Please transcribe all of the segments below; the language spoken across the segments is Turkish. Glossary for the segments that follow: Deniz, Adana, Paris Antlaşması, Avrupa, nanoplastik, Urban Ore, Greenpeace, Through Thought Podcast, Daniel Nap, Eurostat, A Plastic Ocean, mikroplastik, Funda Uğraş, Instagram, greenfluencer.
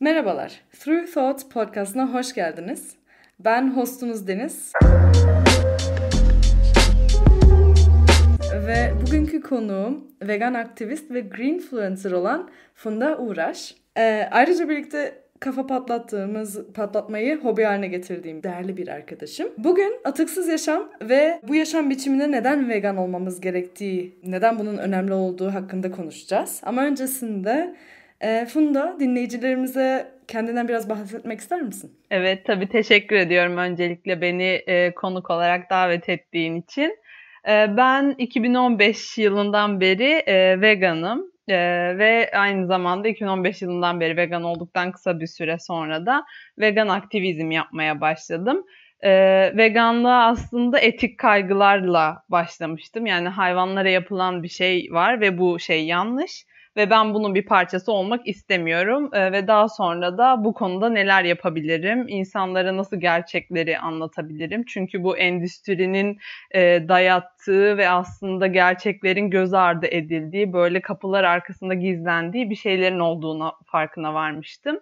Merhabalar, Through Thought Podcast'ına hoş geldiniz. Ben hostunuz Deniz. Ve bugünkü konuğum vegan aktivist ve greenfluencer olan Funda Uğraş. Ayrıca birlikte kafa patlatmayı hobi haline getirdiğim değerli bir arkadaşım. Bugün atıksız yaşam ve bu yaşam biçiminde neden vegan olmamız gerektiği, neden bunun önemli olduğu hakkında konuşacağız. Ama öncesinde Funda, dinleyicilerimize kendinden biraz bahsetmek ister misin? Evet, tabii teşekkür ediyorum öncelikle beni konuk olarak davet ettiğin için. Ben 2015 yılından beri veganım ve aynı zamanda 2015 yılından beri vegan olduktan kısa bir süre sonra da vegan aktivizm yapmaya başladım. Veganlığa aslında etik kaygılarla başlamıştım. Yani hayvanlara yapılan bir şey var ve bu şey yanlış. Ve ben bunun bir parçası olmak istemiyorum ve daha sonra da bu konuda neler yapabilirim, insanlara nasıl gerçekleri anlatabilirim. Çünkü bu endüstrinin dayattığı ve aslında gerçeklerin göz ardı edildiği, böyle kapılar arkasında gizlendiği bir şeylerin olduğuna farkına varmıştım.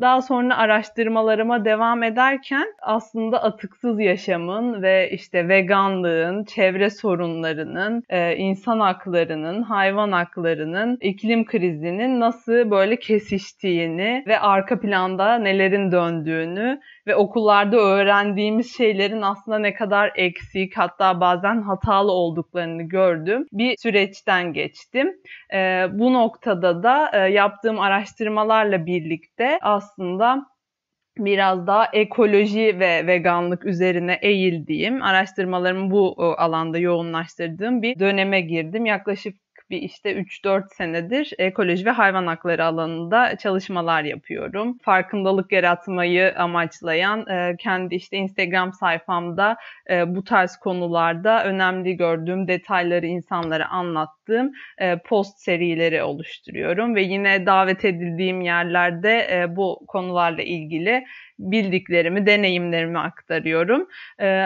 Daha sonra araştırmalarıma devam ederken aslında atıksız yaşamın ve işte veganlığın, çevre sorunlarının, insan haklarının, hayvan haklarının, iklim krizinin nasıl böyle kesiştiğini ve arka planda nelerin döndüğünü ve okullarda öğrendiğimiz şeylerin aslında ne kadar eksik, hatta bazen hatalı olduklarını gördüm. Bir süreçten geçtim. Bu noktada da yaptığım araştırmalarla birlikte aslında biraz daha ekoloji ve veganlık üzerine eğildiğim, araştırmalarımı bu alanda yoğunlaştırdığım bir döneme girdim. Yaklaşık bir 3-4 senedir ekoloji ve hayvan hakları alanında çalışmalar yapıyorum. Farkındalık yaratmayı amaçlayan kendi Instagram sayfamda bu tarz konularda önemli gördüğüm detayları insanlara anlattığım post serileri oluşturuyorum ve yine davet edildiğim yerlerde bu konularla ilgili bildiklerimi, deneyimlerimi aktarıyorum.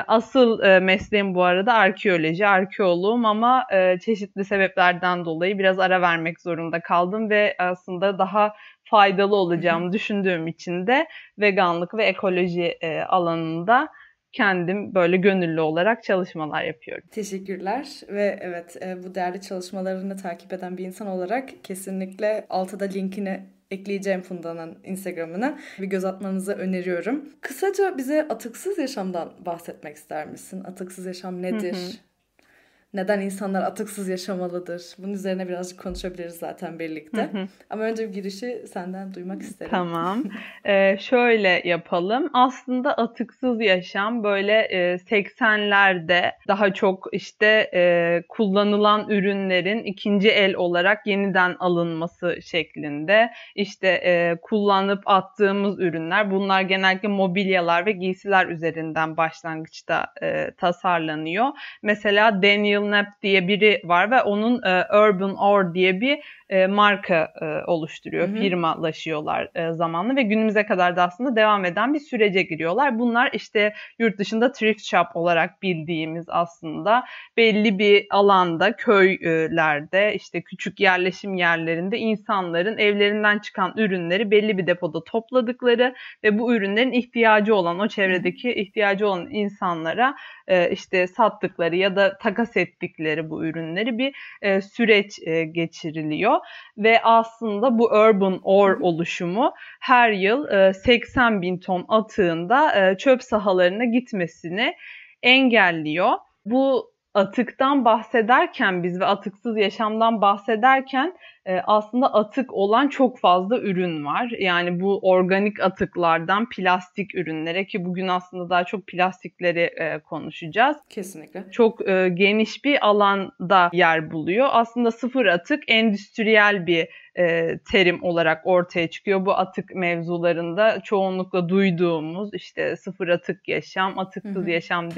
Asıl mesleğim bu arada arkeoloji, arkeoloğum ama çeşitli sebeplerden dolayı biraz ara vermek zorunda kaldım ve aslında daha faydalı olacağımı düşündüğüm için de veganlık ve ekoloji alanında kendim böyle gönüllü olarak çalışmalar yapıyorum. Teşekkürler ve evet, bu değerli çalışmalarını takip eden bir insan olarak kesinlikle altta da linkini ekleyeceğim Funda'nın Instagram'ına. Bir göz atmanızı öneriyorum. Kısaca bize atıksız yaşamdan bahsetmek ister misin? Atıksız yaşam nedir? Neden insanlar atıksız yaşamalıdır? Bunun üzerine birazcık konuşabiliriz zaten birlikte. Ama önce bir girişi senden duymak isterim. Tamam. Şöyle yapalım. Aslında atıksız yaşam böyle 80'lerde daha çok kullanılan ürünlerin ikinci el olarak yeniden alınması şeklinde. Kullanıp attığımız ürünler. Bunlar genellikle mobilyalar ve giysiler üzerinden başlangıçta tasarlanıyor. Mesela Daniel Nap diye biri var ve onun Urban Ore diye bir marka oluşturuyor. Firmalaşıyorlar zamanla ve günümüze kadar da aslında devam eden bir sürece giriyorlar. Bunlar yurt dışında thrift shop olarak bildiğimiz aslında belli bir alanda, köylerde, küçük yerleşim yerlerinde insanların evlerinden çıkan ürünleri belli bir depoda topladıkları ve bu ürünlerin ihtiyacı olan, o çevredeki ihtiyacı olan insanlara sattıkları ya da takas ettikleri bu ürünleri bir süreç geçiriliyor. Ve aslında bu Urban Ore oluşumu her yıl 80 bin ton atığında çöp sahalarına gitmesini engelliyor. Bu atıktan bahsederken biz ve atıksız yaşamdan bahsederken aslında atık olan çok fazla ürün var. Yani bu organik atıklardan plastik ürünlere, ki bugün aslında daha çok plastikleri konuşacağız. Kesinlikle. Çok geniş bir alanda yer buluyor. Aslında sıfır atık endüstriyel bir terim olarak ortaya çıkıyor. Bu atık mevzularında çoğunlukla duyduğumuz sıfır atık yaşam, atıksız yaşam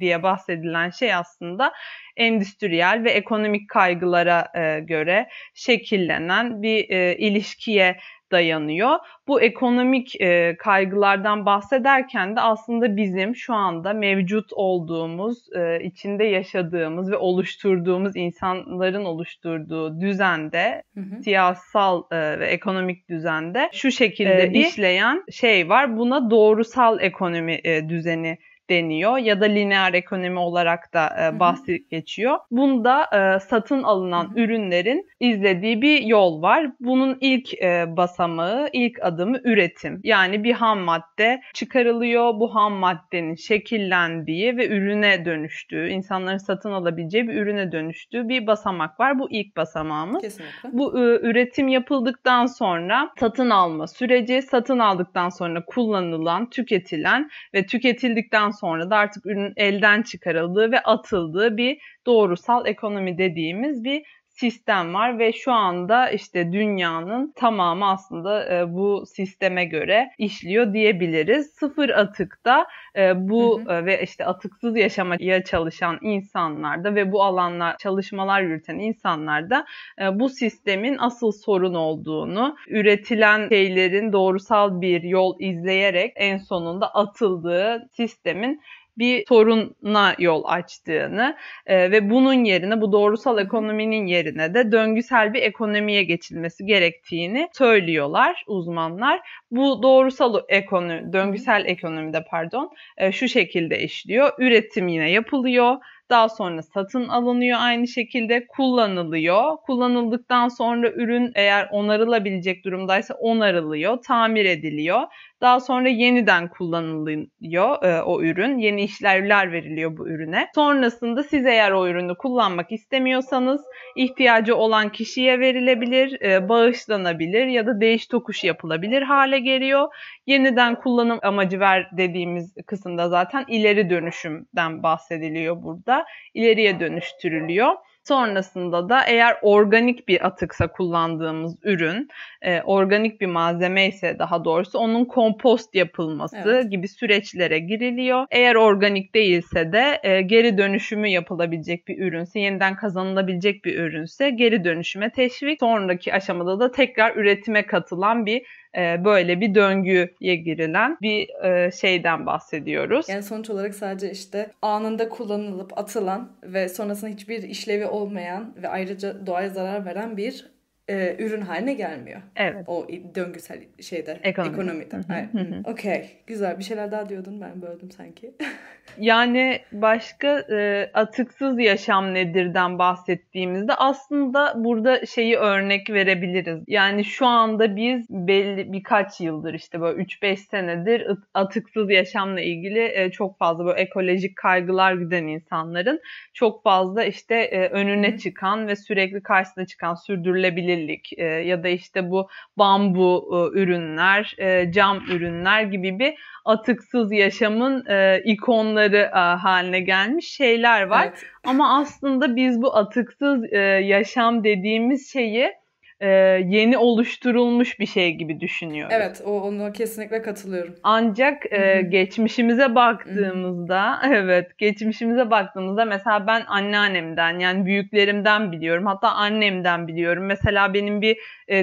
diye bahsedilen şey aslında endüstriyel ve ekonomik kaygılara göre şekillenen bir ilişkiye dayanıyor. Bu ekonomik kaygılardan bahsederken de aslında bizim şu anda mevcut olduğumuz, içinde yaşadığımız ve oluşturduğumuz, insanların oluşturduğu düzende, siyasal ve ekonomik düzende şu şekilde işleyen şey var. Buna doğrusal ekonomi düzeni deniyor ya da lineer ekonomi olarak da bahsediyor. Bunda satın alınan ürünlerin izlediği bir yol var. Bunun ilk basamağı, ilk adımı üretim. Yani bir ham madde çıkarılıyor. Bu ham maddenin şekillendiği ve ürüne dönüştüğü, insanların satın alabileceği bir ürüne dönüştüğü bir basamak var. Bu ilk basamağımız. Kesinlikle. Bu üretim yapıldıktan sonra satın alma süreci, satın aldıktan sonra kullanılan, tüketilen ve tüketildikten sonra da artık ürünün elden çıkarıldığı ve atıldığı bir doğrusal ekonomi dediğimiz bir sistem var ve şu anda işte dünyanın tamamı aslında bu sisteme göre işliyor diyebiliriz. Sıfır atıkta bu ve işte atıksız yaşamaya çalışan insanlarda ve bu alanlar çalışmalar yürüten insanlarda bu sistemin asıl sorun olduğunu, üretilen şeylerin doğrusal bir yol izleyerek en sonunda atıldığı sistemin bir soruna yol açtığını ve bunun yerine, bu doğrusal ekonominin yerine de döngüsel bir ekonomiye geçilmesi gerektiğini söylüyorlar uzmanlar. Bu doğrusal ekonomi, döngüsel ekonomide şu şekilde işliyor. Üretim yine yapılıyor. Daha sonra satın alınıyor, aynı şekilde kullanılıyor. Kullanıldıktan sonra ürün eğer onarılabilecek durumdaysa onarılıyor, tamir ediliyor. Daha sonra yeniden kullanılıyor o ürün. Yeni işlevler veriliyor bu ürüne. Sonrasında siz eğer o ürünü kullanmak istemiyorsanız ihtiyacı olan kişiye verilebilir, bağışlanabilir ya da değiş tokuş yapılabilir hale geliyor. Yeniden kullanım amacı ver dediğimiz kısımda zaten ileri dönüşümden bahsediliyor burada. İleriye dönüştürülüyor. Sonrasında da eğer organik bir atıksa kullandığımız ürün, organik bir malzeme ise daha doğrusu onun kompost yapılması gibi süreçlere giriliyor. Eğer organik değilse de geri dönüşümü yapılabilecek bir ürünse, yeniden kazanılabilecek bir ürünse geri dönüşüme teşvik. Sonraki aşamada da tekrar üretime katılan bir böyle bir döngüye girilen bir şeyden bahsediyoruz. Yani sonuç olarak sadece işte anında kullanılıp atılan ve sonrasında hiçbir işlevi olmayan ve ayrıca doğaya zarar veren bir ürün haline gelmiyor. Evet. O döngüsel şeyde, ekonomide. Okey. Güzel. Bir şeyler daha diyordun, ben böldüm sanki. Yani başka atıksız yaşam nedirden bahsettiğimizde aslında burada şeyi örnek verebiliriz. Yani şu anda biz belli birkaç yıldır işte böyle 3-5 senedir atıksız yaşamla ilgili çok fazla böyle ekolojik kaygılar güden insanların çok fazla işte önüne çıkan ve sürekli karşısına çıkan sürdürülebilir ya da işte bu bambu ürünler, cam ürünler gibi bir atıksız yaşamın ikonları haline gelmiş şeyler var. Evet. Ama aslında biz bu atıksız yaşam dediğimiz şeyi yeni oluşturulmuş bir şey gibi düşünüyoruz. Evet, ona kesinlikle katılıyorum. Ancak geçmişimize baktığımızda, geçmişimize baktığımızda mesela ben anneannemden, yani büyüklerimden biliyorum, hatta annemden biliyorum. Mesela benim bir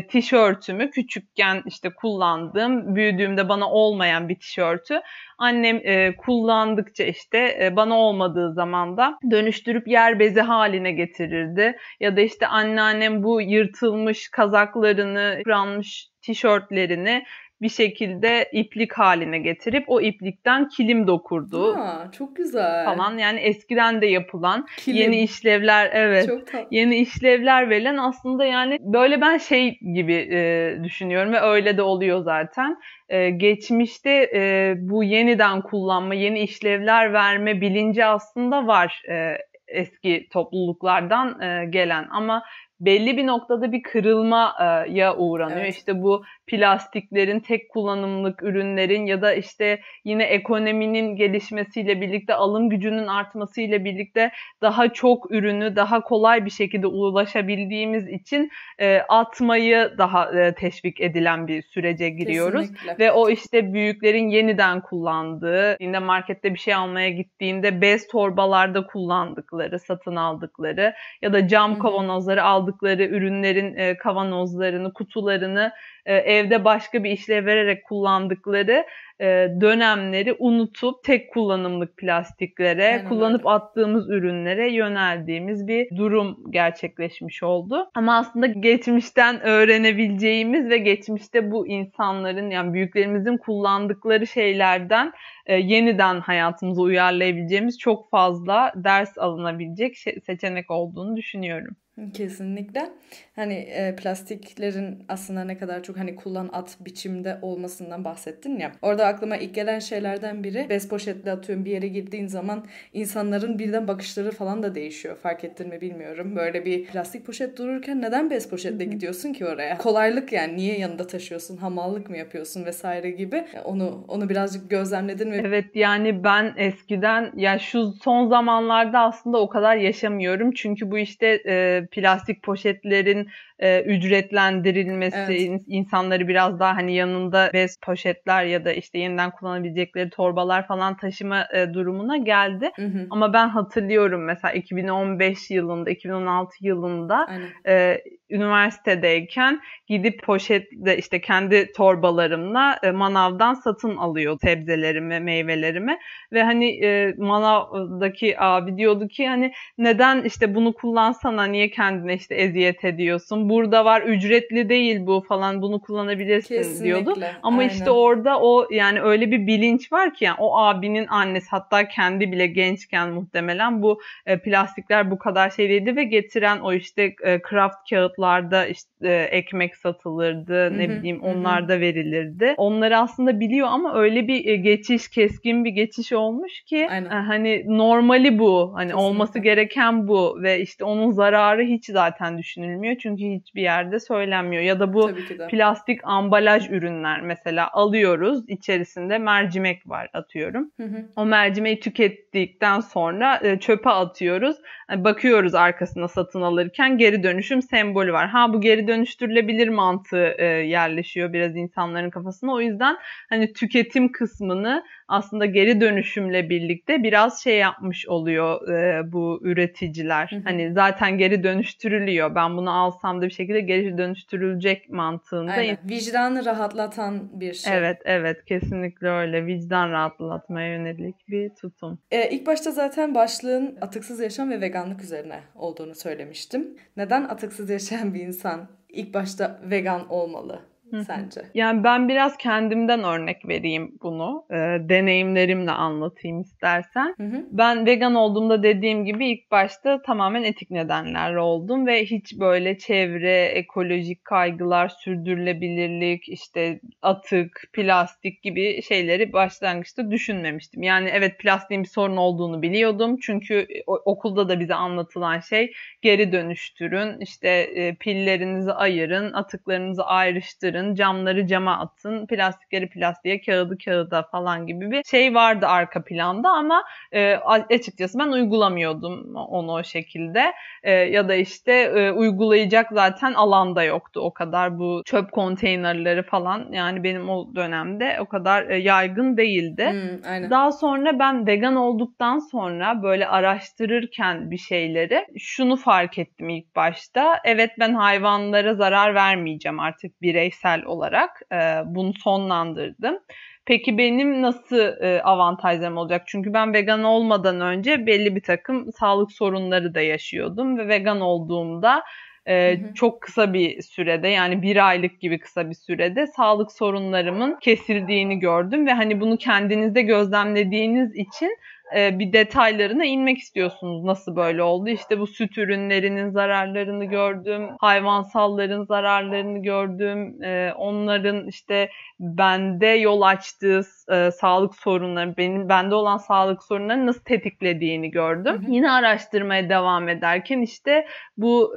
tişörtümü küçükken işte kullandığım, büyüdüğümde bana olmayan bir tişörtü annem kullandıkça işte bana olmadığı zaman da dönüştürüp yer bezi haline getirirdi. Ya da işte anneannem bu yırtılmış kazaklarını, yıpranmış tişörtlerini bir şekilde iplik haline getirip o iplikten kilim dokurdu. Aa, çok güzel. Falan, yani eskiden de yapılan yeni işlevler, yeni işlevler verilen aslında, yani böyle ben şey gibi düşünüyorum ve öyle de oluyor zaten. Geçmişte bu yeniden kullanma, yeni işlevler verme bilinci aslında var eski topluluklardan gelen, ama belli bir noktada bir kırılmaya uğranıyor. Evet. İşte bu plastiklerin, tek kullanımlık ürünlerin ya da işte yine ekonominin gelişmesiyle birlikte, alım gücünün artmasıyla birlikte daha çok ürünü daha kolay bir şekilde ulaşabildiğimiz için atmayı daha teşvik edilen bir sürece giriyoruz. Kesinlikle. Ve o işte büyüklerin yeniden kullandığı, yine markette bir şey almaya gittiğinde bez torbalarda kullandıkları, satın aldıkları ya da cam kavanozları aldıkları aldıkları ürünlerin kavanozlarını, kutularını evde başka bir işleve vererek kullandıkları dönemleri unutup tek kullanımlık plastiklere, yani kullanıp öyle attığımız ürünlere yöneldiğimiz bir durum gerçekleşmiş oldu. Ama aslında geçmişten öğrenebileceğimiz ve geçmişte bu insanların, yani büyüklerimizin kullandıkları şeylerden yeniden hayatımıza uyarlayabileceğimiz çok fazla ders alınabilecek seçenek olduğunu düşünüyorum. Kesinlikle. Hani plastiklerin aslında ne kadar çok hani kullan at biçimde olmasından bahsettin ya. Orada aklıma ilk gelen şeylerden biri, bez poşetle atıyorum bir yere girdiğin zaman insanların birden bakışları falan da değişiyor. Fark ettin mi bilmiyorum. Böyle bir plastik poşet dururken neden bez poşetle gidiyorsun ki oraya? Kolaylık yani, niye yanında taşıyorsun? Hamallık mı yapıyorsun vesaire gibi. Onu birazcık gözlemledin mi? Evet, yani ben eskiden, ya şu son zamanlarda aslında o kadar yaşamıyorum. Çünkü bu işte plastik poşetlerin ücretlendirilmesi, evet, insanları biraz daha hani yanında bez poşetler ya da işte yeniden kullanabilecekleri torbalar falan taşıma durumuna geldi. Hı hı. Ama ben hatırlıyorum mesela 2015 yılında, 2016 yılında üniversitedeyken gidip poşetle işte kendi torbalarımla manavdan satın alıyor sebzelerimi, meyvelerimi ve hani manavdaki abi diyordu ki hani neden işte bunu kullansana, niye kendine işte eziyet ediyorsun, burada var, ücretli değil bu falan, bunu kullanabilirsin. Kesinlikle, diyordu. Ama aynen, işte orada o yani öyle bir bilinç var ki yani o abinin annesi, hatta kendi bile gençken muhtemelen bu plastikler bu kadar şeyliydi ve getiren o işte kraft kağıtlarda işte ekmek satılırdı, hı-hı, ne bileyim onlar da verilirdi. Onları aslında biliyor ama öyle bir geçiş, keskin bir geçiş olmuş ki hani normali bu, hani kesinlikle olması gereken bu ve işte onun zararı hiç zaten düşünülmüyor çünkü hiçbir yerde söylenmiyor. Ya da bu plastik ambalaj ürünler mesela alıyoruz, içerisinde mercimek var atıyorum. Hı hı. O mercimeği tükettikten sonra çöpe atıyoruz. Bakıyoruz arkasına satın alırken geri dönüşüm sembolü var. Ha, bu geri dönüştürülebilir mantığı yerleşiyor biraz insanların kafasına. O yüzden hani tüketim kısmını aslında geri dönüşümle birlikte biraz şey yapmış oluyor bu üreticiler. Hı hı. Hani zaten geri dönüştürülüyor. Ben bunu alsam da bir şekilde geri dönüştürülecek mantığında. Aynen. Vicdanı rahatlatan bir şey. Evet, evet. Kesinlikle öyle. Vicdan rahatlatmaya yönelik bir tutum. İlk başta zaten başlığın atıksız yaşam ve veganlık üzerine olduğunu söylemiştim. Neden atıksız yaşayan bir insan ilk başta vegan olmalı sence? Yani ben biraz kendimden örnek vereyim bunu. Deneyimlerimle anlatayım istersen. Hı hı. Ben vegan olduğumda dediğim gibi ilk başta tamamen etik nedenlerle oldum ve hiç böyle çevre, ekolojik kaygılar, sürdürülebilirlik, işte atık, plastik gibi şeyleri başlangıçta düşünmemiştim. Yani evet, plastiğin bir sorun olduğunu biliyordum. Çünkü okulda da bize anlatılan şey geri dönüştürün, işte pillerinizi ayırın, atıklarınızı ayrıştırın, camları cama atın, plastikleri plastiğe, kağıdı kağıda falan gibi bir şey vardı arka planda ama açıkçası ben uygulamıyordum onu o şekilde. Ya da işte uygulayacak zaten alanda yoktu o kadar, bu çöp konteynerleri falan yani benim o dönemde o kadar yaygın değildi. Aynen. Daha sonra ben vegan olduktan sonra böyle araştırırken bir şeyleri şunu fark ettim ilk başta. Evet, ben hayvanlara zarar vermeyeceğim artık bireysel olarak bunu sonlandırdım. Peki benim nasıl avantajlarım olacak? Çünkü ben vegan olmadan önce belli bir takım sağlık sorunları da yaşıyordum ve vegan olduğumda çok kısa bir sürede, yani bir aylık gibi kısa bir sürede sağlık sorunlarımın kesildiğini gördüm ve hani bunu kendinizde gözlemlediğiniz için bir detaylarına inmek istiyorsunuz. Nasıl böyle oldu? İşte bu süt ürünlerinin zararlarını gördüm. Hayvansalların zararlarını gördüm. Onların işte bende yol açtığı sağlık sorunları, bende olan sağlık sorunları nasıl tetiklediğini gördüm. Hı hı. Yine araştırmaya devam ederken işte bu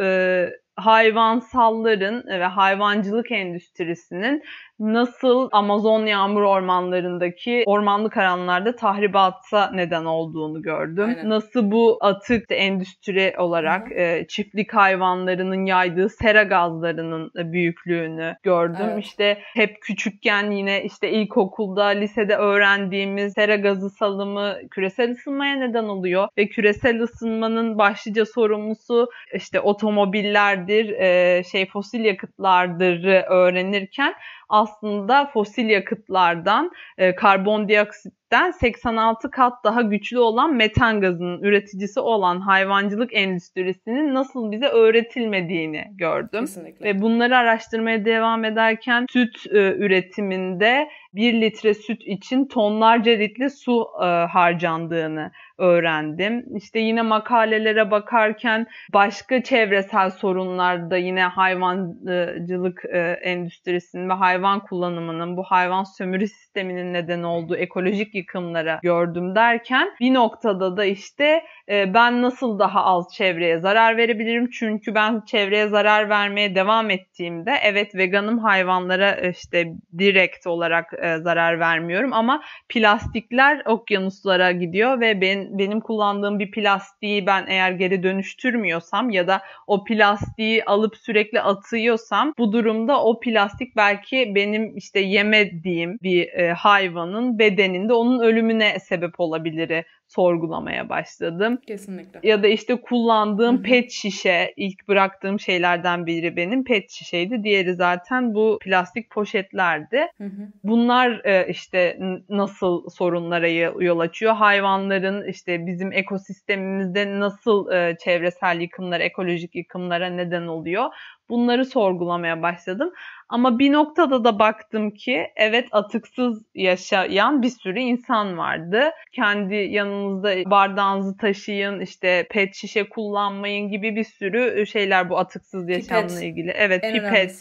hayvansalların ve hayvancılık endüstrisinin nasıl Amazon yağmur ormanlarındaki ormanlık alanlarda tahribata neden olduğunu gördüm. Aynen. Nasıl bu atık endüstri olarak çiftlik hayvanlarının yaydığı sera gazlarının büyüklüğünü gördüm. Evet. İşte hep küçükken yine işte ilkokulda, lisede öğrendiğimiz sera gazı salımı küresel ısınmaya neden oluyor ve küresel ısınmanın başlıca sorumlusu işte otomobiller, metallerdir, fosil yakıtlardır öğrenirken aslında fosil yakıtlardan, karbondioksitten 86 kat daha güçlü olan metan gazının üreticisi olan hayvancılık endüstrisinin nasıl bize öğretilmediğini gördüm. Kesinlikle. Ve bunları araştırmaya devam ederken süt üretiminde 1 litre süt için tonlarca litre su harcandığını öğrendim. İşte yine makalelere bakarken başka çevresel sorunlarda yine hayvancılık endüstrisinin ve hayvan kullanımının, bu hayvan sömürü sisteminin neden olduğu ekolojik yıkımlara gördüm derken bir noktada da işte ben nasıl daha az çevreye zarar verebilirim? Çünkü ben çevreye zarar vermeye devam ettiğimde evet veganım, hayvanlara işte direkt olarak zarar vermiyorum ama plastikler okyanuslara gidiyor ve benim kullandığım bir plastiği ben eğer geri dönüştürmüyorsam ya da o plastiği alıp sürekli atıyorsam bu durumda o plastik belki benim işte yemediğim bir hayvanın bedeninde onun ölümüne sebep olabilir. Sorgulamaya başladım. Kesinlikle. Ya da işte kullandığım pet şişe, ilk bıraktığım şeylerden biri benim pet şişeydi. Diğeri zaten bu plastik poşetlerdi. Bunlar işte nasıl sorunlara yol açıyor? Hayvanların işte bizim ekosistemimizde nasıl çevresel yıkımlara, ekolojik yıkımlara neden oluyor? Bunları sorgulamaya başladım. Ama bir noktada da baktım ki evet atıksız yaşayan bir sürü insan vardı. Kendi yanınızda bardağınızı taşıyın, işte pet şişe kullanmayın gibi bir sürü şeyler bu atıksız yaşamla ilgili. Evet,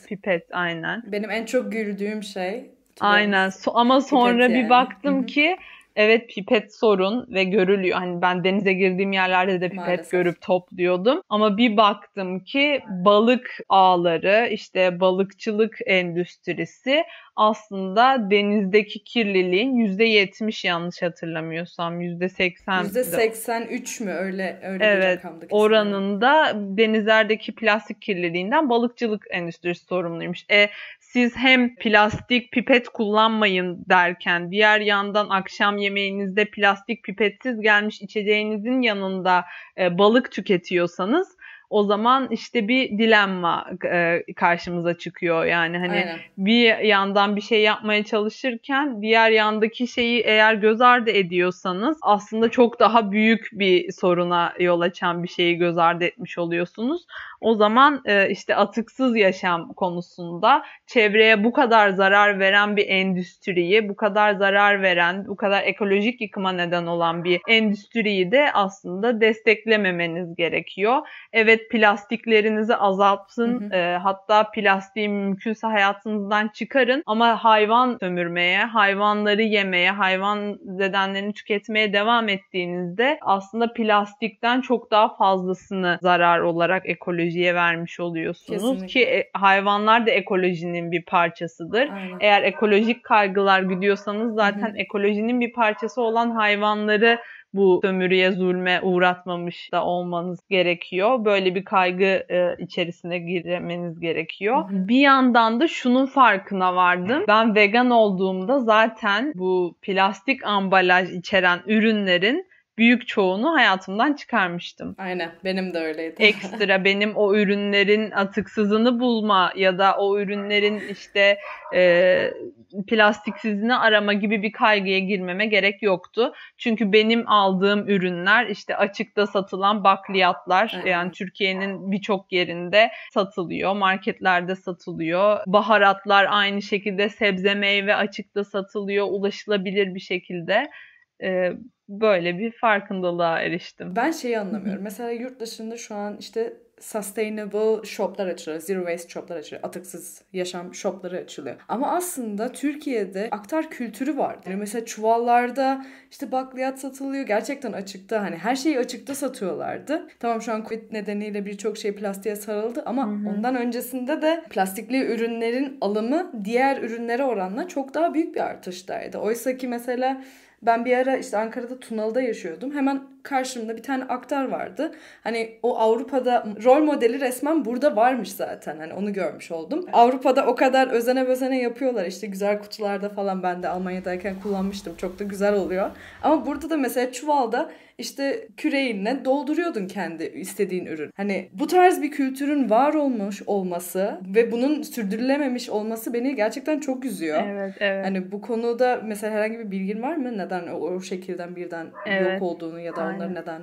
pipet aynen. Benim en çok güldüğüm şey. Aynen ama sonra bir baktım ki evet pipet sorun ve görülüyor. Hani ben denize girdiğim yerlerde de pipet görüp topluyordum. Ama bir baktım ki balık ağları, işte balıkçılık endüstrisi aslında denizdeki kirliliğin %70 yanlış hatırlamıyorsam %80. %83 mü öyle evet, oranında denizlerdeki plastik kirliliğinden balıkçılık endüstrisi sorumluymuş. Siz hem plastik pipet kullanmayın derken diğer yandan akşam yemeğinizde plastik pipetsiz gelmiş içeceğinizin yanında balık tüketiyorsanız o zaman işte bir dilemma karşımıza çıkıyor. Yani hani bir yandan bir şey yapmaya çalışırken diğer yandaki şeyi eğer göz ardı ediyorsanız aslında çok daha büyük bir soruna yol açan bir şeyi göz ardı etmiş oluyorsunuz. O zaman işte atıksız yaşam konusunda çevreye bu kadar zarar veren bir endüstriyi, bu kadar zarar veren, bu kadar ekolojik yıkıma neden olan bir endüstriyi de aslında desteklememeniz gerekiyor. Evet plastiklerinizi azaltın, hatta plastiği mümkünse hayatınızdan çıkarın ama hayvan sömürmeye, hayvanları yemeye, hayvan bedenlerini tüketmeye devam ettiğinizde aslında plastikten çok daha fazlasını zarar olarak ekolojiye vermiş oluyorsunuz. Kesinlikle. Ki hayvanlar da ekolojinin bir parçasıdır. Aynen. Eğer ekolojik kaygılar gidiyorsanız zaten ekolojinin bir parçası olan hayvanları bu sömürüye, zulme uğratmamış da olmanız gerekiyor. Böyle bir kaygı içerisine girmeniz gerekiyor. Bir yandan da şunun farkına vardım. Ben vegan olduğumda zaten bu plastik ambalaj içeren ürünlerin büyük çoğunu hayatımdan çıkarmıştım. Aynen, benim de öyleydi. Ekstra benim o ürünlerin atıksızını bulma ya da o ürünlerin işte plastiksizini arama gibi bir kaygıya girmeme gerek yoktu. Çünkü benim aldığım ürünler işte açıkta satılan bakliyatlar. Yani Türkiye'nin birçok yerinde satılıyor. Marketlerde satılıyor. Baharatlar aynı şekilde, sebze meyve açıkta satılıyor. Ulaşılabilir bir şekilde. Böyle bir farkındalığa eriştim. Ben şeyi anlamıyorum. Mesela yurt dışında şu an işte sustainable shoplar açılıyor. Zero waste shoplar açılıyor. Atıksız yaşam shopları açılıyor. Ama aslında Türkiye'de aktar kültürü vardır. Yani mesela çuvallarda işte bakliyat satılıyor. Gerçekten açıkta, hani her şeyi açıkta satıyorlardı. Tamam, şu an Covid nedeniyle birçok şey plastiğe sarıldı ama ondan öncesinde de plastikli ürünlerin alımı diğer ürünlere oranla çok daha büyük bir artıştaydı. Oysa ki mesela ben bir ara işte Ankara'da Tunalı'da yaşıyordum. Hemen karşımda bir tane aktar vardı. Hani o Avrupa'da rol modeli resmen burada varmış zaten. Hani onu görmüş oldum. Avrupa'da o kadar özene bezene yapıyorlar. İşte güzel kutularda falan, ben de Almanya'dayken kullanmıştım. Çok da güzel oluyor. Ama burada da mesela çuvalda işte küreğinle dolduruyordun kendi istediğin ürün. Hani bu tarz bir kültürün var olmuş olması ve bunun sürdürülememiş olması beni gerçekten çok üzüyor. Evet, evet. Hani bu konuda mesela herhangi bir bilgin var mı? Neden o şekilden birden evet, yok olduğunu ya da onların neden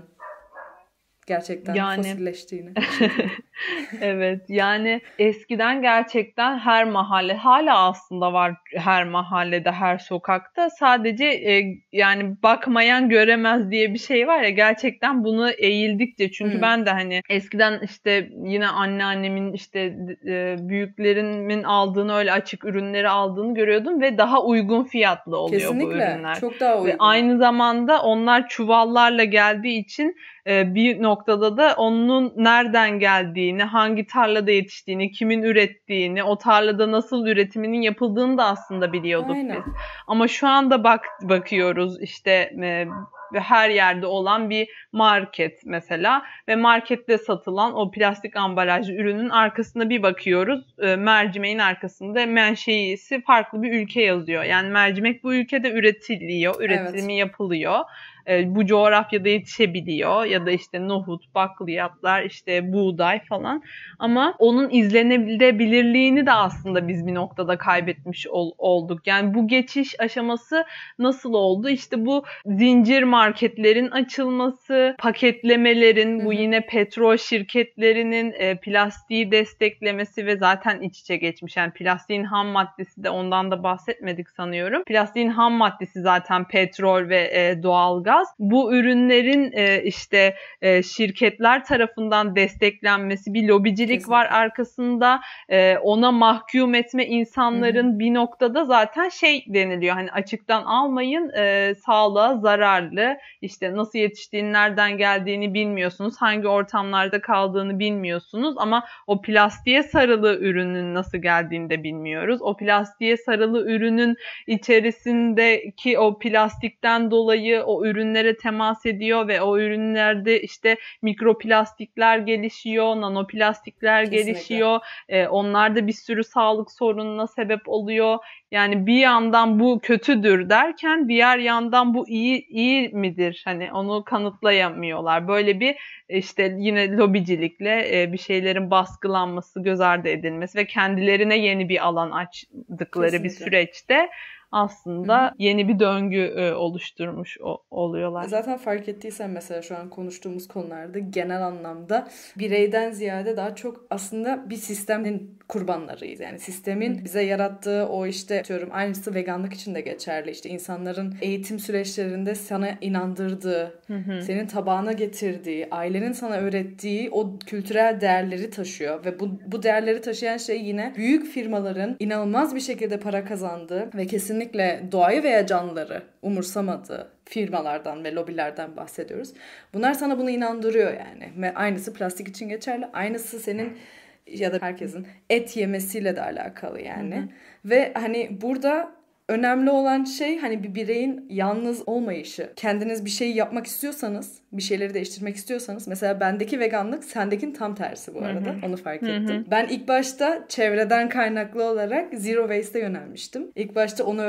gerçekten yani fosilleştiğini. Evet, yani eskiden gerçekten her mahalle, hala aslında var her mahallede, her sokakta, sadece yani bakmayan göremez diye bir şey var ya, gerçekten bunu eğildikçe, çünkü ben de hani eskiden işte yine anneannemin, işte büyüklerimin aldığını, öyle açık ürünleri aldığını görüyordum ve daha uygun fiyatlı oluyor. Kesinlikle, bu ürünler. Çok daha uygun. Ve aynı zamanda onlar çuvallarla geldiği için bir noktada da onun nereden geldiğini, hangi tarlada yetiştiğini, kimin ürettiğini, o tarlada nasıl üretiminin yapıldığını da aslında biliyorduk biz. Ama şu anda bakıyoruz işte her yerde olan bir market mesela ve markette satılan o plastik ambalajlı ürünün arkasına bir bakıyoruz, mercimeğin arkasında menşeisi farklı bir ülke yazıyor. Yani mercimek bu ülkede üretiliyor, üretimi yapılıyor. Bu coğrafyada yetişebiliyor ya da işte nohut, bakliyatlar, işte buğday falan, ama onun izlenebilirliğini de aslında biz bir noktada kaybetmiş olduk. Yani bu geçiş aşaması nasıl oldu? İşte bu zincir marketlerin açılması, paketlemelerin, bu yine petrol şirketlerinin plastiği desteklemesi ve zaten iç içe geçmiş. Yani plastiğin ham maddesi de, ondan da bahsetmedik sanıyorum. Plastiğin ham maddesi zaten petrol ve doğalgaz. Bu ürünlerin işte şirketler tarafından desteklenmesi, bir lobicilik var arkasında, ona mahkum etme insanların bir noktada zaten şey deniliyor, hani açıktan almayın, sağlığa zararlı, işte nasıl yetiştiğini, nereden geldiğini bilmiyorsunuz, hangi ortamlarda kaldığını bilmiyorsunuz, ama o plastiğe sarılı ürünün nasıl geldiğini de bilmiyoruz. O plastiğe sarılı ürünün içerisindeki o plastikten dolayı o ürünlere temas ediyor ve o ürünlerde işte mikroplastikler gelişiyor, nanoplastikler gelişiyor. Onlar da bir sürü sağlık sorununa sebep oluyor. Yani bir yandan bu kötüdür derken diğer yandan bu iyi midir? Hani onu kanıtlayamıyorlar. Böyle bir işte yine lobicilikle bir şeylerin baskılanması, göz ardı edilmesi ve kendilerine yeni bir alan açtıkları bir süreçte aslında yeni bir döngü oluşturmuş oluyorlar. Zaten fark ettiysen mesela şu an konuştuğumuz konularda genel anlamda bireyden ziyade daha çok aslında bir sistemin kurbanlarıyız. Yani sistemin bize yarattığı o işte, diyorum, aynısı veganlık için de geçerli. İşte insanların eğitim süreçlerinde sana inandırdığı, senin tabağına getirdiği, ailenin sana öğrettiği o kültürel değerleri taşıyor ve bu değerleri taşıyan şey yine büyük firmaların inanılmaz bir şekilde para kazandığı ve kesinlikle doğayı veya canlıları umursamadığı firmalardan ve lobilerden bahsediyoruz. Bunlar sana bunu inandırıyor yani. Ve aynısı plastik için geçerli. Aynısı senin ya da herkesin et yemesiyle de alakalı yani. Ve hani burada önemli olan şey, hani bir bireyin yalnız olmayışı. Kendiniz bir şey yapmak istiyorsanız, bir şeyleri değiştirmek istiyorsanız, mesela bendeki veganlık sendekinin tam tersi bu arada. Onu fark ettim. Ben ilk başta çevreden kaynaklı olarak zero waste'e yönelmiştim. İlk başta onu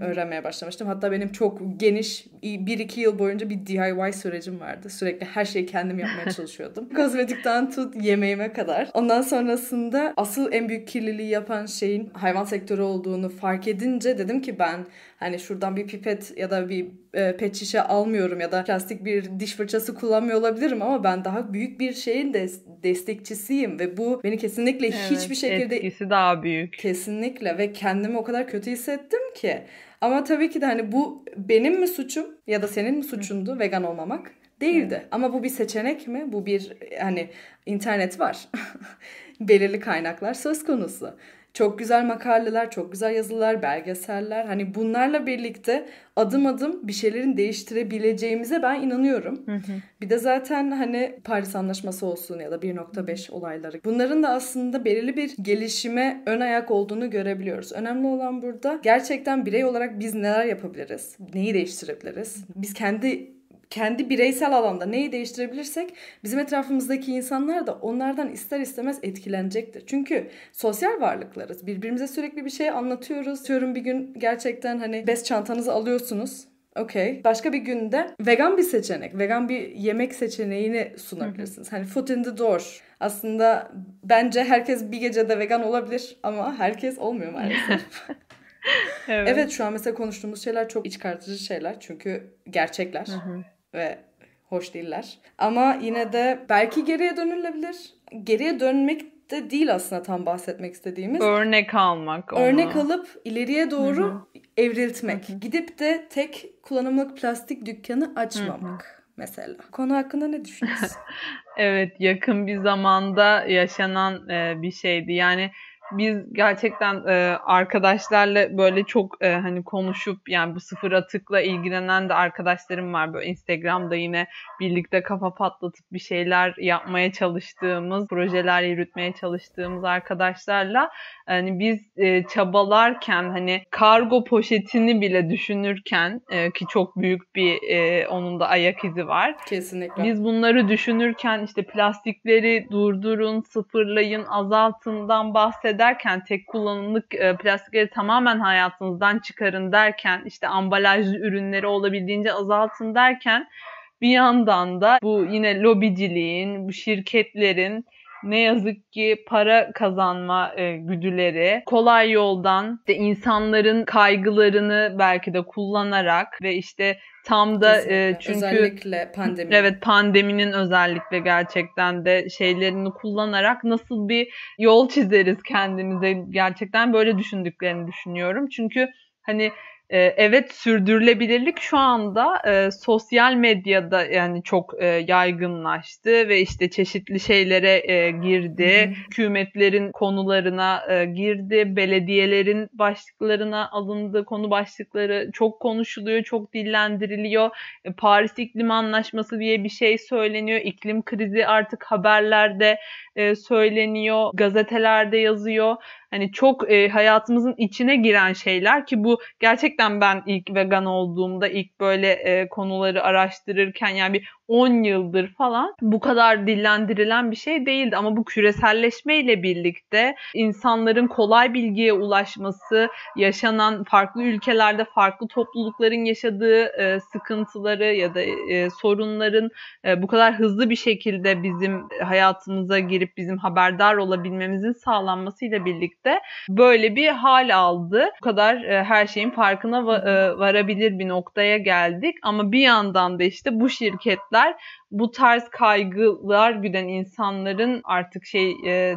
öğrenmeye başlamıştım. Hatta benim çok geniş 1-2 yıl boyunca bir DIY sürecim vardı. Sürekli her şeyi kendim yapmaya çalışıyordum. Kozmetikten tut yemeğime kadar. Ondan sonrasında asıl en büyük kirliliği yapan şeyin hayvan sektörü olduğunu fark edince dedim ki ben hani şuradan bir pipet ya da bir pet şişe almıyorum ya da plastik bir diş fırçası kullanmıyor olabilirim, ama ben daha büyük bir şeyin destekçisiyim ve bu beni kesinlikle hiçbir şekilde, etkisi daha büyük. Kesinlikle, ve kendimi o kadar kötü hissettim ki, ama tabii ki de hani bu benim mi suçum ya da senin mi suçundu vegan olmamak? Değildi. Ama bu bir seçenek mi? Bu bir, hani internet var. Belirli kaynaklar söz konusu. Çok güzel makaleler, çok güzel yazılar, belgeseller. Hani bunlarla birlikte adım adım bir şeylerin değiştirebileceğimize ben inanıyorum. Bir de zaten hani Paris Antlaşması olsun ya da 1.5 olayları. Bunların da aslında belirli bir gelişime ön ayak olduğunu görebiliyoruz. Önemli olan burada gerçekten birey olarak biz neler yapabiliriz? Neyi değiştirebiliriz? Biz kendi kendi bireysel alanda neyi değiştirebilirsek bizim etrafımızdaki insanlar da onlardan ister istemez etkilenecektir. Çünkü sosyal varlıklarız. Birbirimize sürekli bir şey anlatıyoruz. Diyorum bir gün gerçekten hani bez çantanızı alıyorsunuz. Okay. Başka bir günde vegan bir seçenek, vegan bir yemek seçeneğini sunabilirsiniz. Hani foot in the door. Aslında bence herkes bir gecede vegan olabilir ama herkes olmuyor maalesef. Evet. Evet, şu an mesela konuştuğumuz şeyler çok iç karartıcı şeyler çünkü gerçekler ve hoş değiller. Ama yine de belki geriye dönülebilir. Geriye dönmek de değil aslında tam bahsetmek istediğimiz. Örnek almak. Örnek alıp ileriye doğru evriltmek. Gidip de tek kullanımlık plastik dükkanı açmamak mesela. Konu hakkında ne düşünüyorsun? Evet, yakın bir zamanda yaşanan bir şeydi. Yani biz gerçekten arkadaşlarla böyle çok hani konuşup, yani bu sıfır atıkla ilgilenen de arkadaşlarım var. Böyle Instagram'da yine birlikte kafa patlatıp bir şeyler yapmaya çalıştığımız, projeler yürütmeye çalıştığımız arkadaşlarla hani biz çabalarken hani kargo poşetini bile düşünürken ki çok büyük bir onun da ayak izi var. Kesinlikle. Biz bunları düşünürken işte plastikleri durdurun, sıfırlayın, azaltından bahseder derken, tek kullanımlık plastikleri tamamen hayatınızdan çıkarın derken, işte ambalajlı ürünleri olabildiğince azaltın derken, bir yandan da bu yine lobiciliğin, bu şirketlerin ne yazık ki para kazanma güdüleri, kolay yoldan işte insanların kaygılarını belki de kullanarak ve işte tam da çünkü özellikle pandemi. Evet, pandeminin özellikle gerçekten de şeylerini kullanarak nasıl bir yol çizeriz kendimize, gerçekten böyle düşündüklerini düşünüyorum. Çünkü hani evet, sürdürülebilirlik şu anda sosyal medyada yani çok yaygınlaştı ve işte çeşitli şeylere girdi. Hükümetlerin konularına girdi, belediyelerin başlıklarına alındı, konu başlıkları çok konuşuluyor, çok dillendiriliyor. Paris İklim Antlaşması diye bir şey söyleniyor. İklim krizi artık haberlerde söyleniyor, gazetelerde yazıyor. Hani çok hayatımızın içine giren şeyler ki bu gerçekten ben ilk vegan olduğumda ilk böyle konuları araştırırken, yani bir 10 yıldır falan bu kadar dillendirilen bir şey değildi. Ama bu küreselleşmeyle birlikte insanların kolay bilgiye ulaşması, yaşanan farklı ülkelerde farklı toplulukların yaşadığı sıkıntıları ya da sorunların bu kadar hızlı bir şekilde bizim hayatımıza girip bizim haberdar olabilmemizin sağlanmasıyla birlikte böyle bir hal aldı. Bu kadar her şeyin farkına varabilir bir noktaya geldik. Ama bir yandan da işte bu şirketler, bu tarz kaygılar güden insanların artık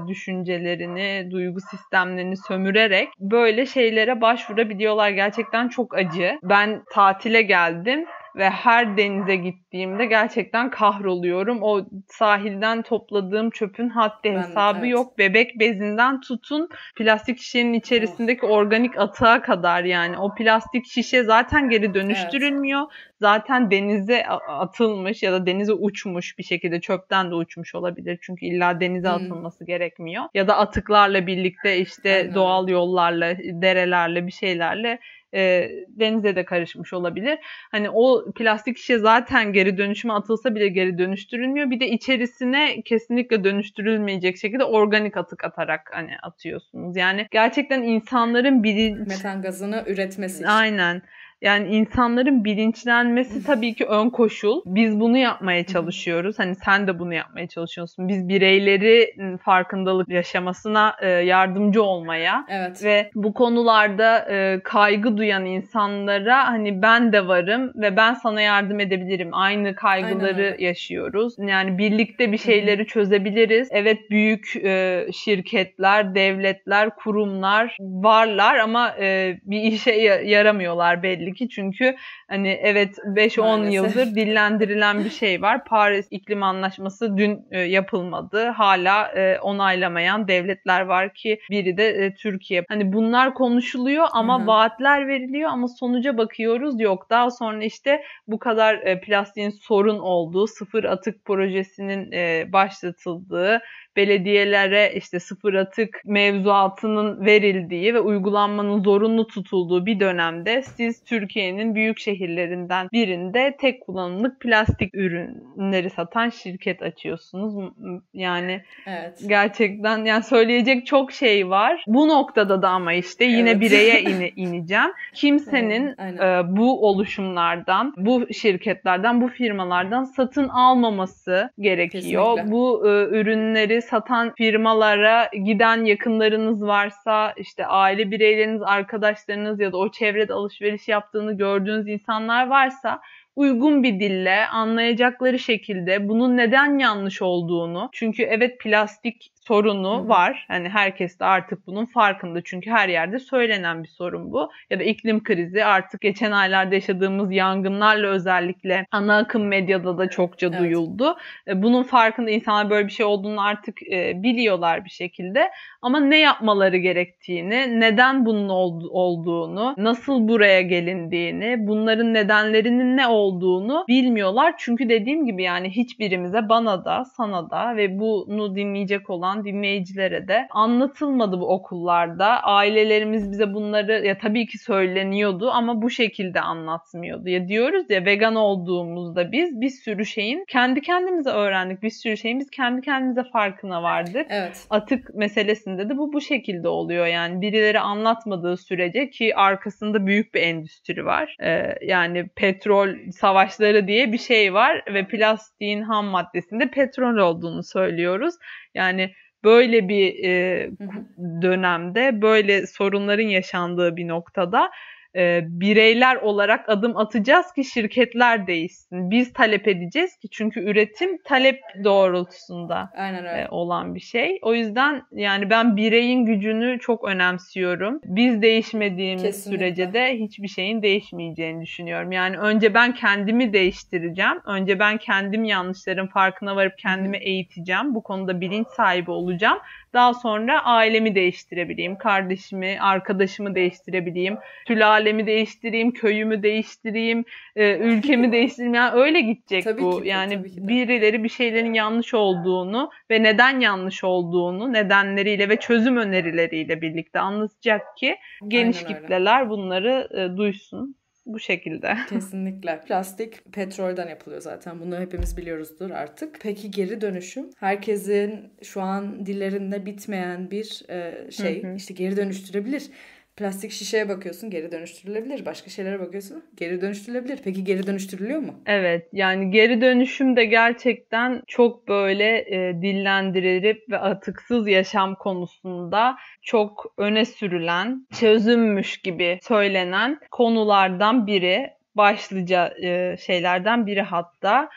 düşüncelerini, duygu sistemlerini sömürerek böyle şeylere başvurabiliyorlar. Gerçekten çok acı. Ben tatile geldim ve her denize gittiğimde gerçekten kahroluyorum. O sahilden topladığım çöpün haddi hesabı yok. Bebek bezinden tutun plastik şişenin içerisindeki organik atığa kadar, yani o plastik şişe zaten geri dönüştürülmüyor. Evet. Zaten denize atılmış ya da denize uçmuş bir şekilde, çöpten de uçmuş olabilir. Çünkü illa denize atılması gerekmiyor. Ya da atıklarla birlikte işte doğal yollarla, derelerle, bir şeylerle denize de karışmış olabilir. Hani o plastik şişe zaten geri dönüşüme atılsa bile geri dönüştürülmüyor. Bir de içerisine kesinlikle dönüştürülmeyecek şekilde organik atık atarak hani atıyorsunuz. Yani gerçekten insanların metan gazını üretmesi. Aynen. Yani insanların bilinçlenmesi tabii ki ön koşul. Biz bunu yapmaya çalışıyoruz. Hani sen de bunu yapmaya çalışıyorsun. Biz bireylerin farkındalık yaşamasına yardımcı olmaya ve bu konularda kaygı duyan insanlara hani ben de varım ve ben sana yardım edebilirim. Aynı kaygıları yaşıyoruz. Yani birlikte bir şeyleri çözebiliriz. Evet, büyük şirketler, devletler, kurumlar varlar ama bir işe yaramıyorlar belli ki, çünkü hani evet 5-10 yıldır dillendirilen bir şey var. Paris İklim Antlaşması dün yapılmadı. Hala onaylamayan devletler var ki biri de Türkiye. Hani bunlar konuşuluyor ama vaatler veriliyor ama sonuca bakıyoruz yok. Daha sonra işte bu kadar plastiğin sorun olduğu, sıfır atık projesinin başlatıldığı, belediyelere işte sıfır atık mevzuatının verildiği ve uygulanmanın zorunlu tutulduğu bir dönemde siz Türkiye'nin büyük şehirlerinden birinde tek kullanımlık plastik ürünleri satan şirket açıyorsunuz. Yani evet. Gerçekten yani söyleyecek çok şey var. Bu noktada da ama işte yine evet. Bireye ineceğim. Kimsenin bu oluşumlardan, bu şirketlerden, bu firmalardan satın almaması gerekiyor. Kesinlikle. Bu ürünleri satan firmalara giden yakınlarınız varsa, işte aile bireyleriniz, arkadaşlarınız ya da o çevrede alışveriş yaptığını gördüğünüz insanlar varsa uygun bir dille, anlayacakları şekilde bunun neden yanlış olduğunu, çünkü evet plastik sorunu var. Hani herkes de artık bunun farkında. Çünkü her yerde söylenen bir sorun bu. Ya da iklim krizi, artık geçen aylarda yaşadığımız yangınlarla özellikle ana akım medyada da çokça duyuldu. Bunun farkında, insanlar böyle bir şey olduğunu artık biliyorlar bir şekilde. Ama ne yapmaları gerektiğini, neden bunun olduğunu, nasıl buraya gelindiğini, bunların nedenlerinin ne olduğunu bilmiyorlar. Çünkü dediğim gibi yani hiçbirimize, bana da, sana da ve bunu dinleyecek olan dinleyicilere de anlatılmadı bu okullarda. Ailelerimiz bize bunları, ya tabii ki söyleniyordu ama bu şekilde anlatmıyordu. Ya diyoruz ya, vegan olduğumuzda biz bir sürü şeyin kendi kendimize öğrendik. Bir sürü şeyin biz kendi kendimize farkına vardık. Evet. Atık meselesinde de bu şekilde oluyor. Yani birileri anlatmadığı sürece, ki arkasında büyük bir endüstri var. Yani petrol savaşları diye bir şey var ve plastiğin ham maddesinde petrol olduğunu söylüyoruz. Yani böyle bir dönemde, böyle sorunların yaşandığı bir noktada bireyler olarak adım atacağız ki şirketler değişsin. Biz talep edeceğiz ki, çünkü üretim talep doğrultusunda olan bir şey. O yüzden yani ben bireyin gücünü çok önemsiyorum. Biz değişmediğimiz sürece de hiçbir şeyin değişmeyeceğini düşünüyorum. Yani önce ben kendimi değiştireceğim. Önce ben kendim yanlışların farkına varıp kendimi eğiteceğim. Bu konuda bilinç sahibi olacağım. Daha sonra ailemi değiştirebileyim, kardeşimi, arkadaşımı değiştirebileyim, sülalemi değiştireyim, köyümü değiştireyim, ülkemi değiştireyim. Yani öyle gidecek tabii bu. Ki, yani birileri bir şeylerin yanlış olduğunu ve neden yanlış olduğunu nedenleriyle ve çözüm önerileriyle birlikte anlatacak ki geniş kitleler bunları duysun. Bu şekilde. Kesinlikle. Plastik petrolden yapılıyor zaten. Bunu hepimiz biliyoruzdur artık. Peki geri dönüşüm? Herkesin şu an dillerinde bitmeyen bir şey. Hı hı. İşte geri dönüştürebilir. Plastik şişeye bakıyorsun, geri dönüştürülebilir. Başka şeylere bakıyorsun, geri dönüştürülebilir. Peki geri dönüştürülüyor mu? Evet, yani geri dönüşüm de gerçekten çok böyle dillendirilip ve atıksız yaşam konusunda çok öne sürülen, çözünmüş gibi söylenen konulardan biri. Başlıca şeylerden biri hatta.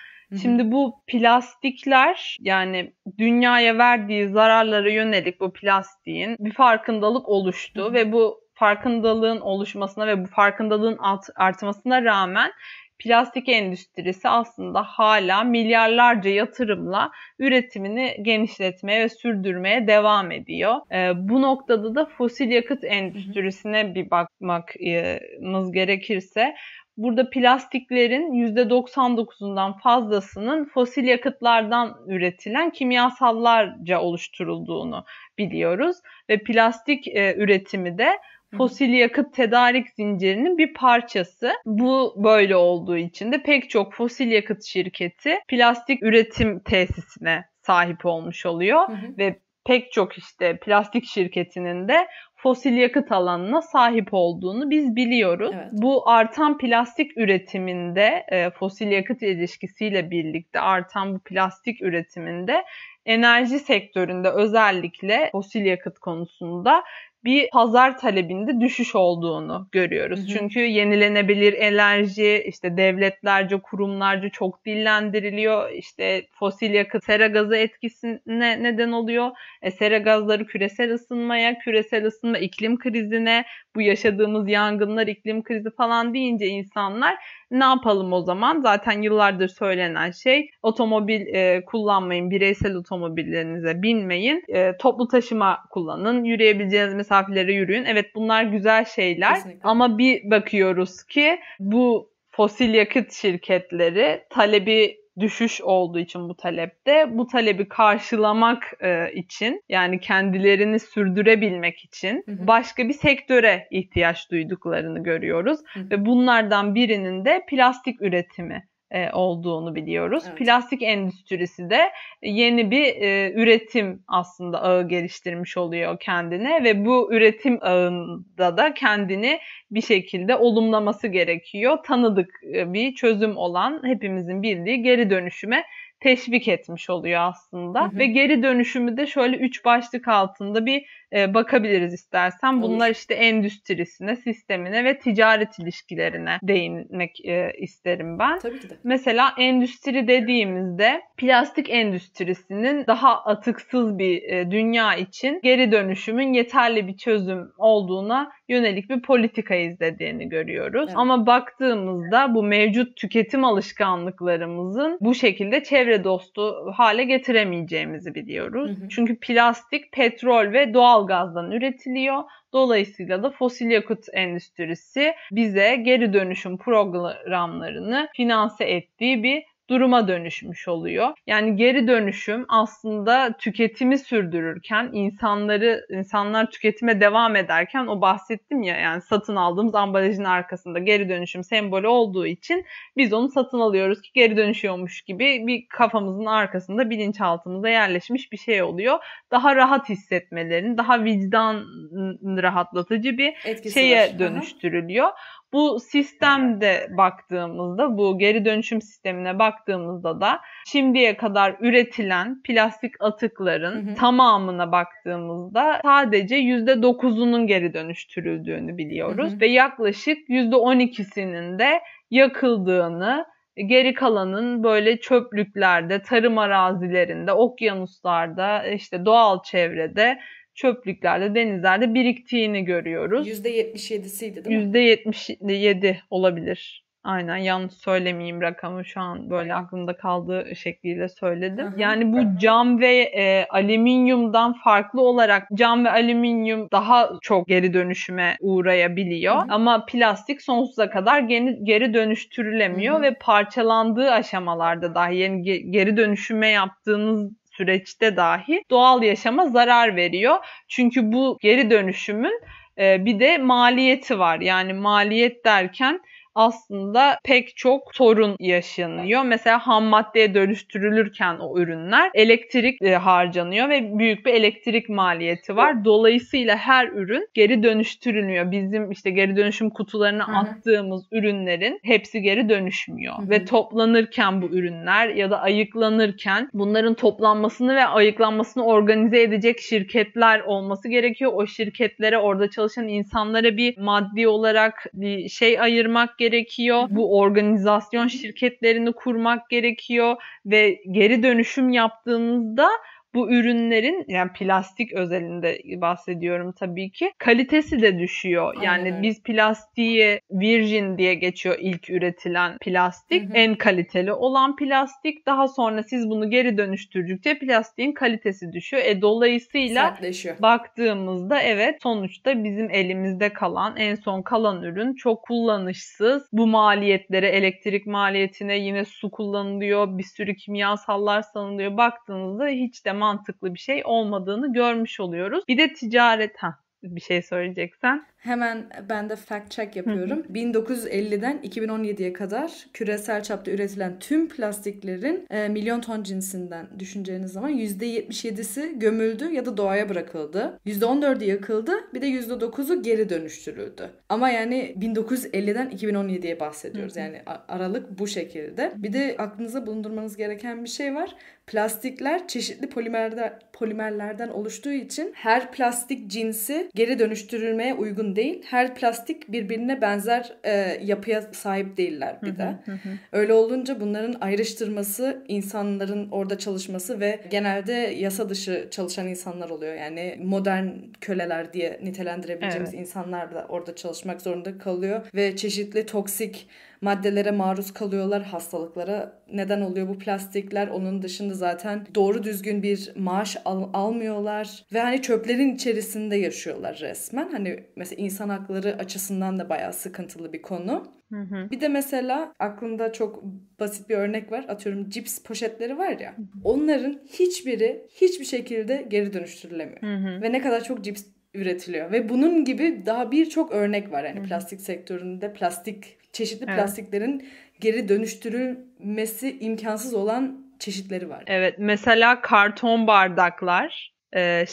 Şimdi bu plastikler, yani dünyaya verdiği zararlara yönelik bu plastiğin bir farkındalık oluştu ve bu farkındalığın oluşmasına ve bu farkındalığın artmasına rağmen plastik endüstrisi aslında hala milyarlarca yatırımla üretimini genişletmeye ve sürdürmeye devam ediyor. Bu noktada da fosil yakıt endüstrisine bir bakmamız gerekirse, burada plastiklerin %99'undan fazlasının fosil yakıtlardan üretilen kimyasallarca oluşturulduğunu biliyoruz. Ve plastik üretimi de fosil yakıt tedarik zincirinin bir parçası. Bu böyle olduğu için de pek çok fosil yakıt şirketi plastik üretim tesisine sahip olmuş oluyor. Ve pek çok işte plastik şirketinin de fosil yakıt alanına sahip olduğunu biz biliyoruz. Evet. Bu artan plastik üretiminde, fosil yakıt ilişkisiyle birlikte artan bu plastik üretiminde enerji sektöründe özellikle fosil yakıt konusunda bir pazar talebinde düşüş olduğunu görüyoruz. Çünkü yenilenebilir enerji işte devletlerce, kurumlarca çok dillendiriliyor. İşte fosil yakıt sera gazı etkisine neden oluyor. Sera gazları küresel ısınmaya, küresel ısınma iklim krizine, bu yaşadığımız yangınlar iklim krizi falan deyince insanlar ne yapalım o zaman? Zaten yıllardır söylenen şey, otomobil kullanmayın, bireysel otomobillerinize binmeyin, toplu taşıma kullanın, yürüyebileceğiniz mesafelere yürüyün. Evet, bunlar güzel şeyler. Kesinlikle. Ama bir bakıyoruz ki bu fosil yakıt şirketleri talebi düşüş olduğu için bu talepte, bu talebi karşılamak için, yani kendilerini sürdürebilmek için başka bir sektöre ihtiyaç duyduklarını görüyoruz. Ve bunlardan birinin de plastik üretimi olduğunu biliyoruz. Evet. Plastik endüstrisi de yeni bir üretim aslında ağı geliştirmiş oluyor kendine ve bu üretim ağında da kendini bir şekilde olumlaması gerekiyor. Tanıdık bir çözüm olan, hepimizin bildiği geri dönüşüme teşvik etmiş oluyor aslında. Ve geri dönüşümü de şöyle 3 başlık altında bir bakabiliriz istersen. Bunlar işte endüstrisine, sistemine ve ticaret ilişkilerine değinmek isterim ben. Tabii ki de. Mesela endüstri dediğimizde plastik endüstrisinin daha atıksız bir dünya için geri dönüşümün yeterli bir çözüm olduğuna yönelik bir politika izlediğini görüyoruz. Evet. Ama baktığımızda bu mevcut tüketim alışkanlıklarımızın bu şekilde çevre dostu hale getiremeyeceğimizi biliyoruz. Çünkü plastik, petrol ve doğalgazdan üretiliyor. Dolayısıyla da fosil yakıt endüstrisi bize geri dönüşüm programlarını finanse ettiği bir duruma dönüşmüş oluyor. Yani geri dönüşüm aslında tüketimi sürdürürken, insanlar tüketime devam ederken, o bahsettim ya, yani satın aldığımız ambalajın arkasında geri dönüşüm sembolü olduğu için biz onu satın alıyoruz ki geri dönüşüyormuş gibi bir kafamızın arkasında, bilinçaltımıza yerleşmiş bir şey oluyor. Daha rahat hissetmelerin, daha vicdan rahatlatıcı bir etkisi şeye var. Dönüştürülüyor. Bu sistemde baktığımızda, bu geri dönüşüm sistemine baktığımızda da şimdiye kadar üretilen plastik atıkların tamamına baktığımızda sadece %9'unun geri dönüştürüldüğünü biliyoruz. Ve yaklaşık %12'sinin de yakıldığını, geri kalanın böyle çöplüklerde, tarım arazilerinde, okyanuslarda, işte doğal çevrede, çöplüklerde, denizlerde biriktiğini görüyoruz. %77'siydi değil mi? %77 olabilir. Aynen, yanlış söylemeyeyim rakamı, şu an böyle aklımda kaldığı şekliyle söyledim. Yani bu cam ve alüminyumdan farklı olarak cam ve alüminyum daha çok geri dönüşüme uğrayabiliyor. Ama plastik sonsuza kadar geri dönüştürülemiyor ve parçalandığı aşamalarda dahi, yani geri dönüşüme yaptığınız süreçte dahi doğal yaşama zarar veriyor. Çünkü bu geri dönüşümün bir de maliyeti var. Yani maliyet derken aslında pek çok sorun yaşanıyor. Mesela ham maddeye dönüştürülürken o ürünler elektrik harcanıyor ve büyük bir elektrik maliyeti var. Dolayısıyla her ürün geri dönüştürülmüyor. Bizim işte geri dönüşüm kutularına attığımız ürünlerin hepsi geri dönüşmüyor. Ve toplanırken bu ürünler ya da ayıklanırken bunların toplanmasını ve ayıklanmasını organize edecek şirketler olması gerekiyor. O şirketlere, orada çalışan insanlara bir maddi olarak bir şey ayırmak gerekiyor. Bu organizasyon şirketlerini kurmak gerekiyor ve geri dönüşüm yaptığınızda bu ürünlerin, yani plastik özelinde bahsediyorum tabii ki, kalitesi de düşüyor. Yani biz plastiği virgin diye geçiyor ilk üretilen plastik. En kaliteli olan plastik. Daha sonra siz bunu geri dönüştürdükçe plastiğin kalitesi düşüyor. Dolayısıyla baktığımızda sonuçta bizim elimizde kalan, en son kalan ürün çok kullanışsız. Bu maliyetlere, elektrik maliyetine, yine su kullanılıyor. Bir sürü kimyasallar salınıyor. Baktığınızda hiç de mantıklı bir şey olmadığını görmüş oluyoruz. Bir de ticaret, bir şey söyleyeceksen. Hemen ben de fact check yapıyorum. 1950'den 2017'ye kadar küresel çapta üretilen tüm plastiklerin milyon ton cinsinden düşüneceğiniz zaman %77'si gömüldü ya da doğaya bırakıldı. %14'ü yakıldı, bir de %9'u geri dönüştürüldü. Ama yani 1950'den 2017'ye bahsediyoruz. Yani aralık bu şekilde. Bir de aklınıza bulundurmanız gereken bir şey var. Plastikler çeşitli polimerlerden oluştuğu için her plastik cinsi geri dönüştürülmeye uygun değil. Her plastik birbirine benzer yapıya sahip değiller bir de. Öyle olunca bunların ayrıştırması, insanların orada çalışması ve genelde yasa dışı çalışan insanlar oluyor. Yani modern köleler diye nitelendirebileceğimiz insanlar da orada çalışmak zorunda kalıyor ve çeşitli toksik maddelere maruz kalıyorlar, hastalıklara neden oluyor bu plastikler. Onun dışında zaten doğru düzgün bir maaş almıyorlar ve hani çöplerin içerisinde yaşıyorlar resmen. Hani mesela insan hakları açısından da bayağı sıkıntılı bir konu. Hı hı. Bir de mesela aklımda çok basit bir örnek var. Atıyorum cips poşetleri var ya. Hı hı. Onların hiçbiri hiçbir şekilde geri dönüştürülemiyor. Hı hı. Ve ne kadar çok cips üretiliyor. Ve bunun gibi daha birçok örnek var. Yani plastik sektöründe çeşitli plastiklerin geri dönüştürülmesi imkansız olan çeşitleri var. Evet, mesela karton bardaklar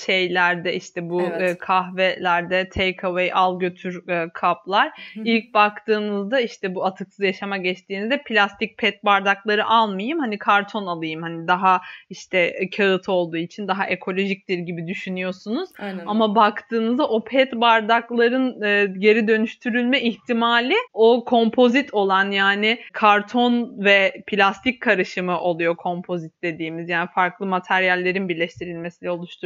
şeylerde işte bu kahvelerde take away al götür kaplar. Hı. İlk baktığınızda işte bu atıksız yaşama geçtiğinizde plastik pet bardakları almayayım, hani karton alayım, hani daha işte kağıt olduğu için daha ekolojiktir gibi düşünüyorsunuz. Aynen. Ama baktığınızda o pet bardakların geri dönüştürülme ihtimali o kompozit olan, yani karton ve plastik karışımı oluyor kompozit dediğimiz, yani farklı materyallerin birleştirilmesiyle oluşturuyor.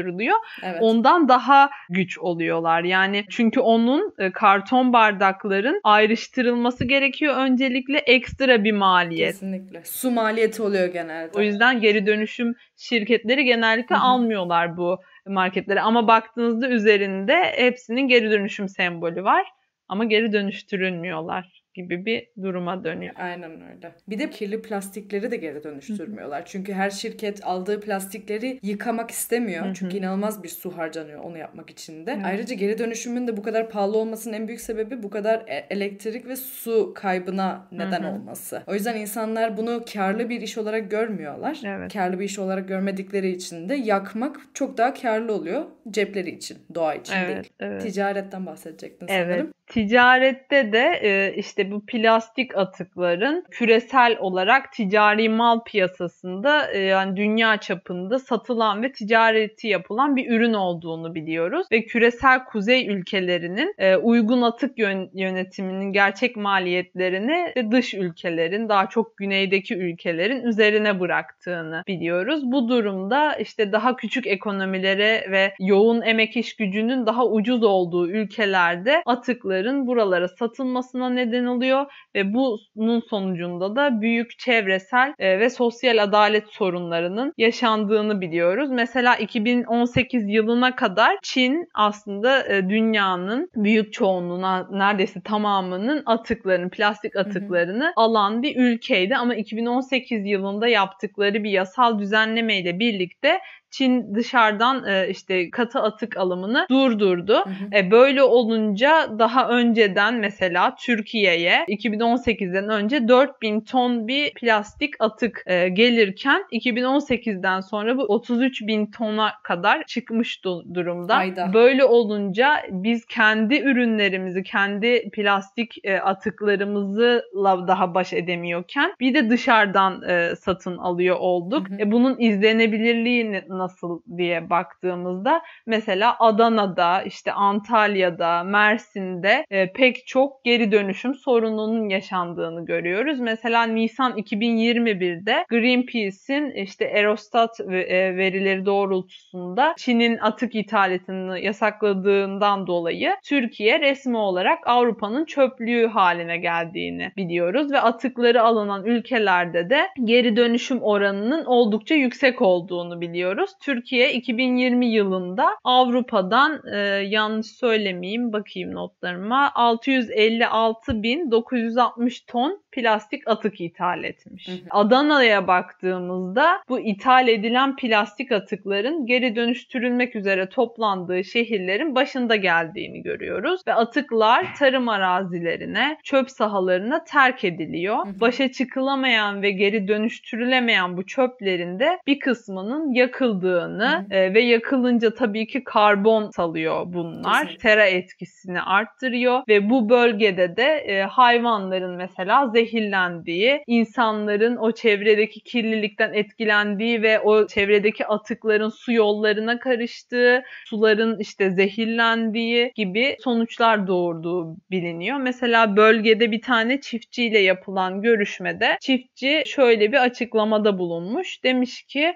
Evet. Ondan daha güç oluyorlar. Yani çünkü onun karton bardakların ayrıştırılması gerekiyor öncelikle, ekstra bir maliyet. Kesinlikle. Su maliyeti oluyor genelde. O yüzden geri dönüşüm şirketleri genellikle Hı-hı. almıyorlar bu marketlere. Ama baktığınızda üzerinde hepsinin geri dönüşüm sembolü var. Ama geri dönüştürülmüyorlar gibi bir duruma dönüyor. Aynen öyle. Bir de kirli plastikleri de geri dönüştürmüyorlar. Hı-hı. Çünkü her şirket aldığı plastikleri yıkamak istemiyor. Hı-hı. Çünkü inanılmaz bir su harcanıyor onu yapmak için de. Hı-hı. Ayrıca geri dönüşümün de bu kadar pahalı olmasının en büyük sebebi bu kadar elektrik ve su kaybına neden Hı-hı. olması. O yüzden insanlar bunu karlı bir iş olarak görmüyorlar. Evet. Karlı bir iş olarak görmedikleri için de yakmak çok daha karlı oluyor. Cepleri için, doğa için değil. Evet. Ticaretten bahsedecektin sanırım. Evet. Ticarette de işte bu plastik atıkların küresel olarak ticari mal piyasasında, yani dünya çapında satılan ve ticareti yapılan bir ürün olduğunu biliyoruz. Ve küresel kuzey ülkelerinin uygun atık yönetiminin gerçek maliyetlerini dış ülkelerin, daha çok güneydeki ülkelerin üzerine bıraktığını biliyoruz. Bu durumda işte daha küçük ekonomilere ve yoğun emek iş gücünün daha ucuz olduğu ülkelerde atıkların buralara satılmasına neden oluyor ve bunun sonucunda da büyük çevresel ve sosyal adalet sorunlarının yaşandığını biliyoruz. Mesela 2018 yılına kadar Çin aslında dünyanın büyük çoğunluğuna, neredeyse tamamının atıklarını, plastik atıklarını alan bir ülkeydi. Ama 2018 yılında yaptıkları bir yasal düzenlemeyle birlikte Çin dışarıdan işte katı atık alımını durdurdu. Hı hı. Böyle olunca daha önceden mesela Türkiye'ye 2018'den önce 4000 ton bir plastik atık gelirken 2018'den sonra bu 33.000 tona kadar çıkmış durumda. Ayda. Böyle olunca biz kendi ürünlerimizi, kendi plastik atıklarımızla daha baş edemiyorken bir de dışarıdan satın alıyor olduk. Hı hı. Bunun izlenebilirliğini nasıl diye baktığımızda mesela Adana'da, işte Antalya'da, Mersin'de pek çok geri dönüşüm sorununun yaşandığını görüyoruz. Mesela Nisan 2021'de Greenpeace'in işte Eurostat verileri doğrultusunda Çin'in atık ithalatını yasakladığından dolayı Türkiye resmi olarak Avrupa'nın çöplüğü haline geldiğini biliyoruz ve atıkları alınan ülkelerde de geri dönüşüm oranının oldukça yüksek olduğunu biliyoruz. Türkiye 2020 yılında Avrupa'dan yanlış söylemeyeyim, bakayım notlarıma, 656.960 ton plastik atık ithal etmiş. Hı hı. Adana'ya baktığımızda bu ithal edilen plastik atıkların geri dönüştürülmek üzere toplandığı şehirlerin başında geldiğini görüyoruz ve atıklar tarım arazilerine, çöp sahalarına terk ediliyor. Hı hı. Başa çıkılamayan ve geri dönüştürülemeyen bu çöplerin de bir kısmının yakıldığını ve yakılınca tabii ki karbon salıyor bunlar. Kesinlikle. Sera etkisini arttırıyor ve bu bölgede de hayvanların mesela zehirlendiği, insanların o çevredeki kirlilikten etkilendiği ve o çevredeki atıkların su yollarına karıştığı, suların işte zehirlendiği gibi sonuçlar doğurduğu biliniyor. Mesela bölgede bir tane çiftçiyle yapılan görüşmede çiftçi şöyle bir açıklamada bulunmuş. Demiş ki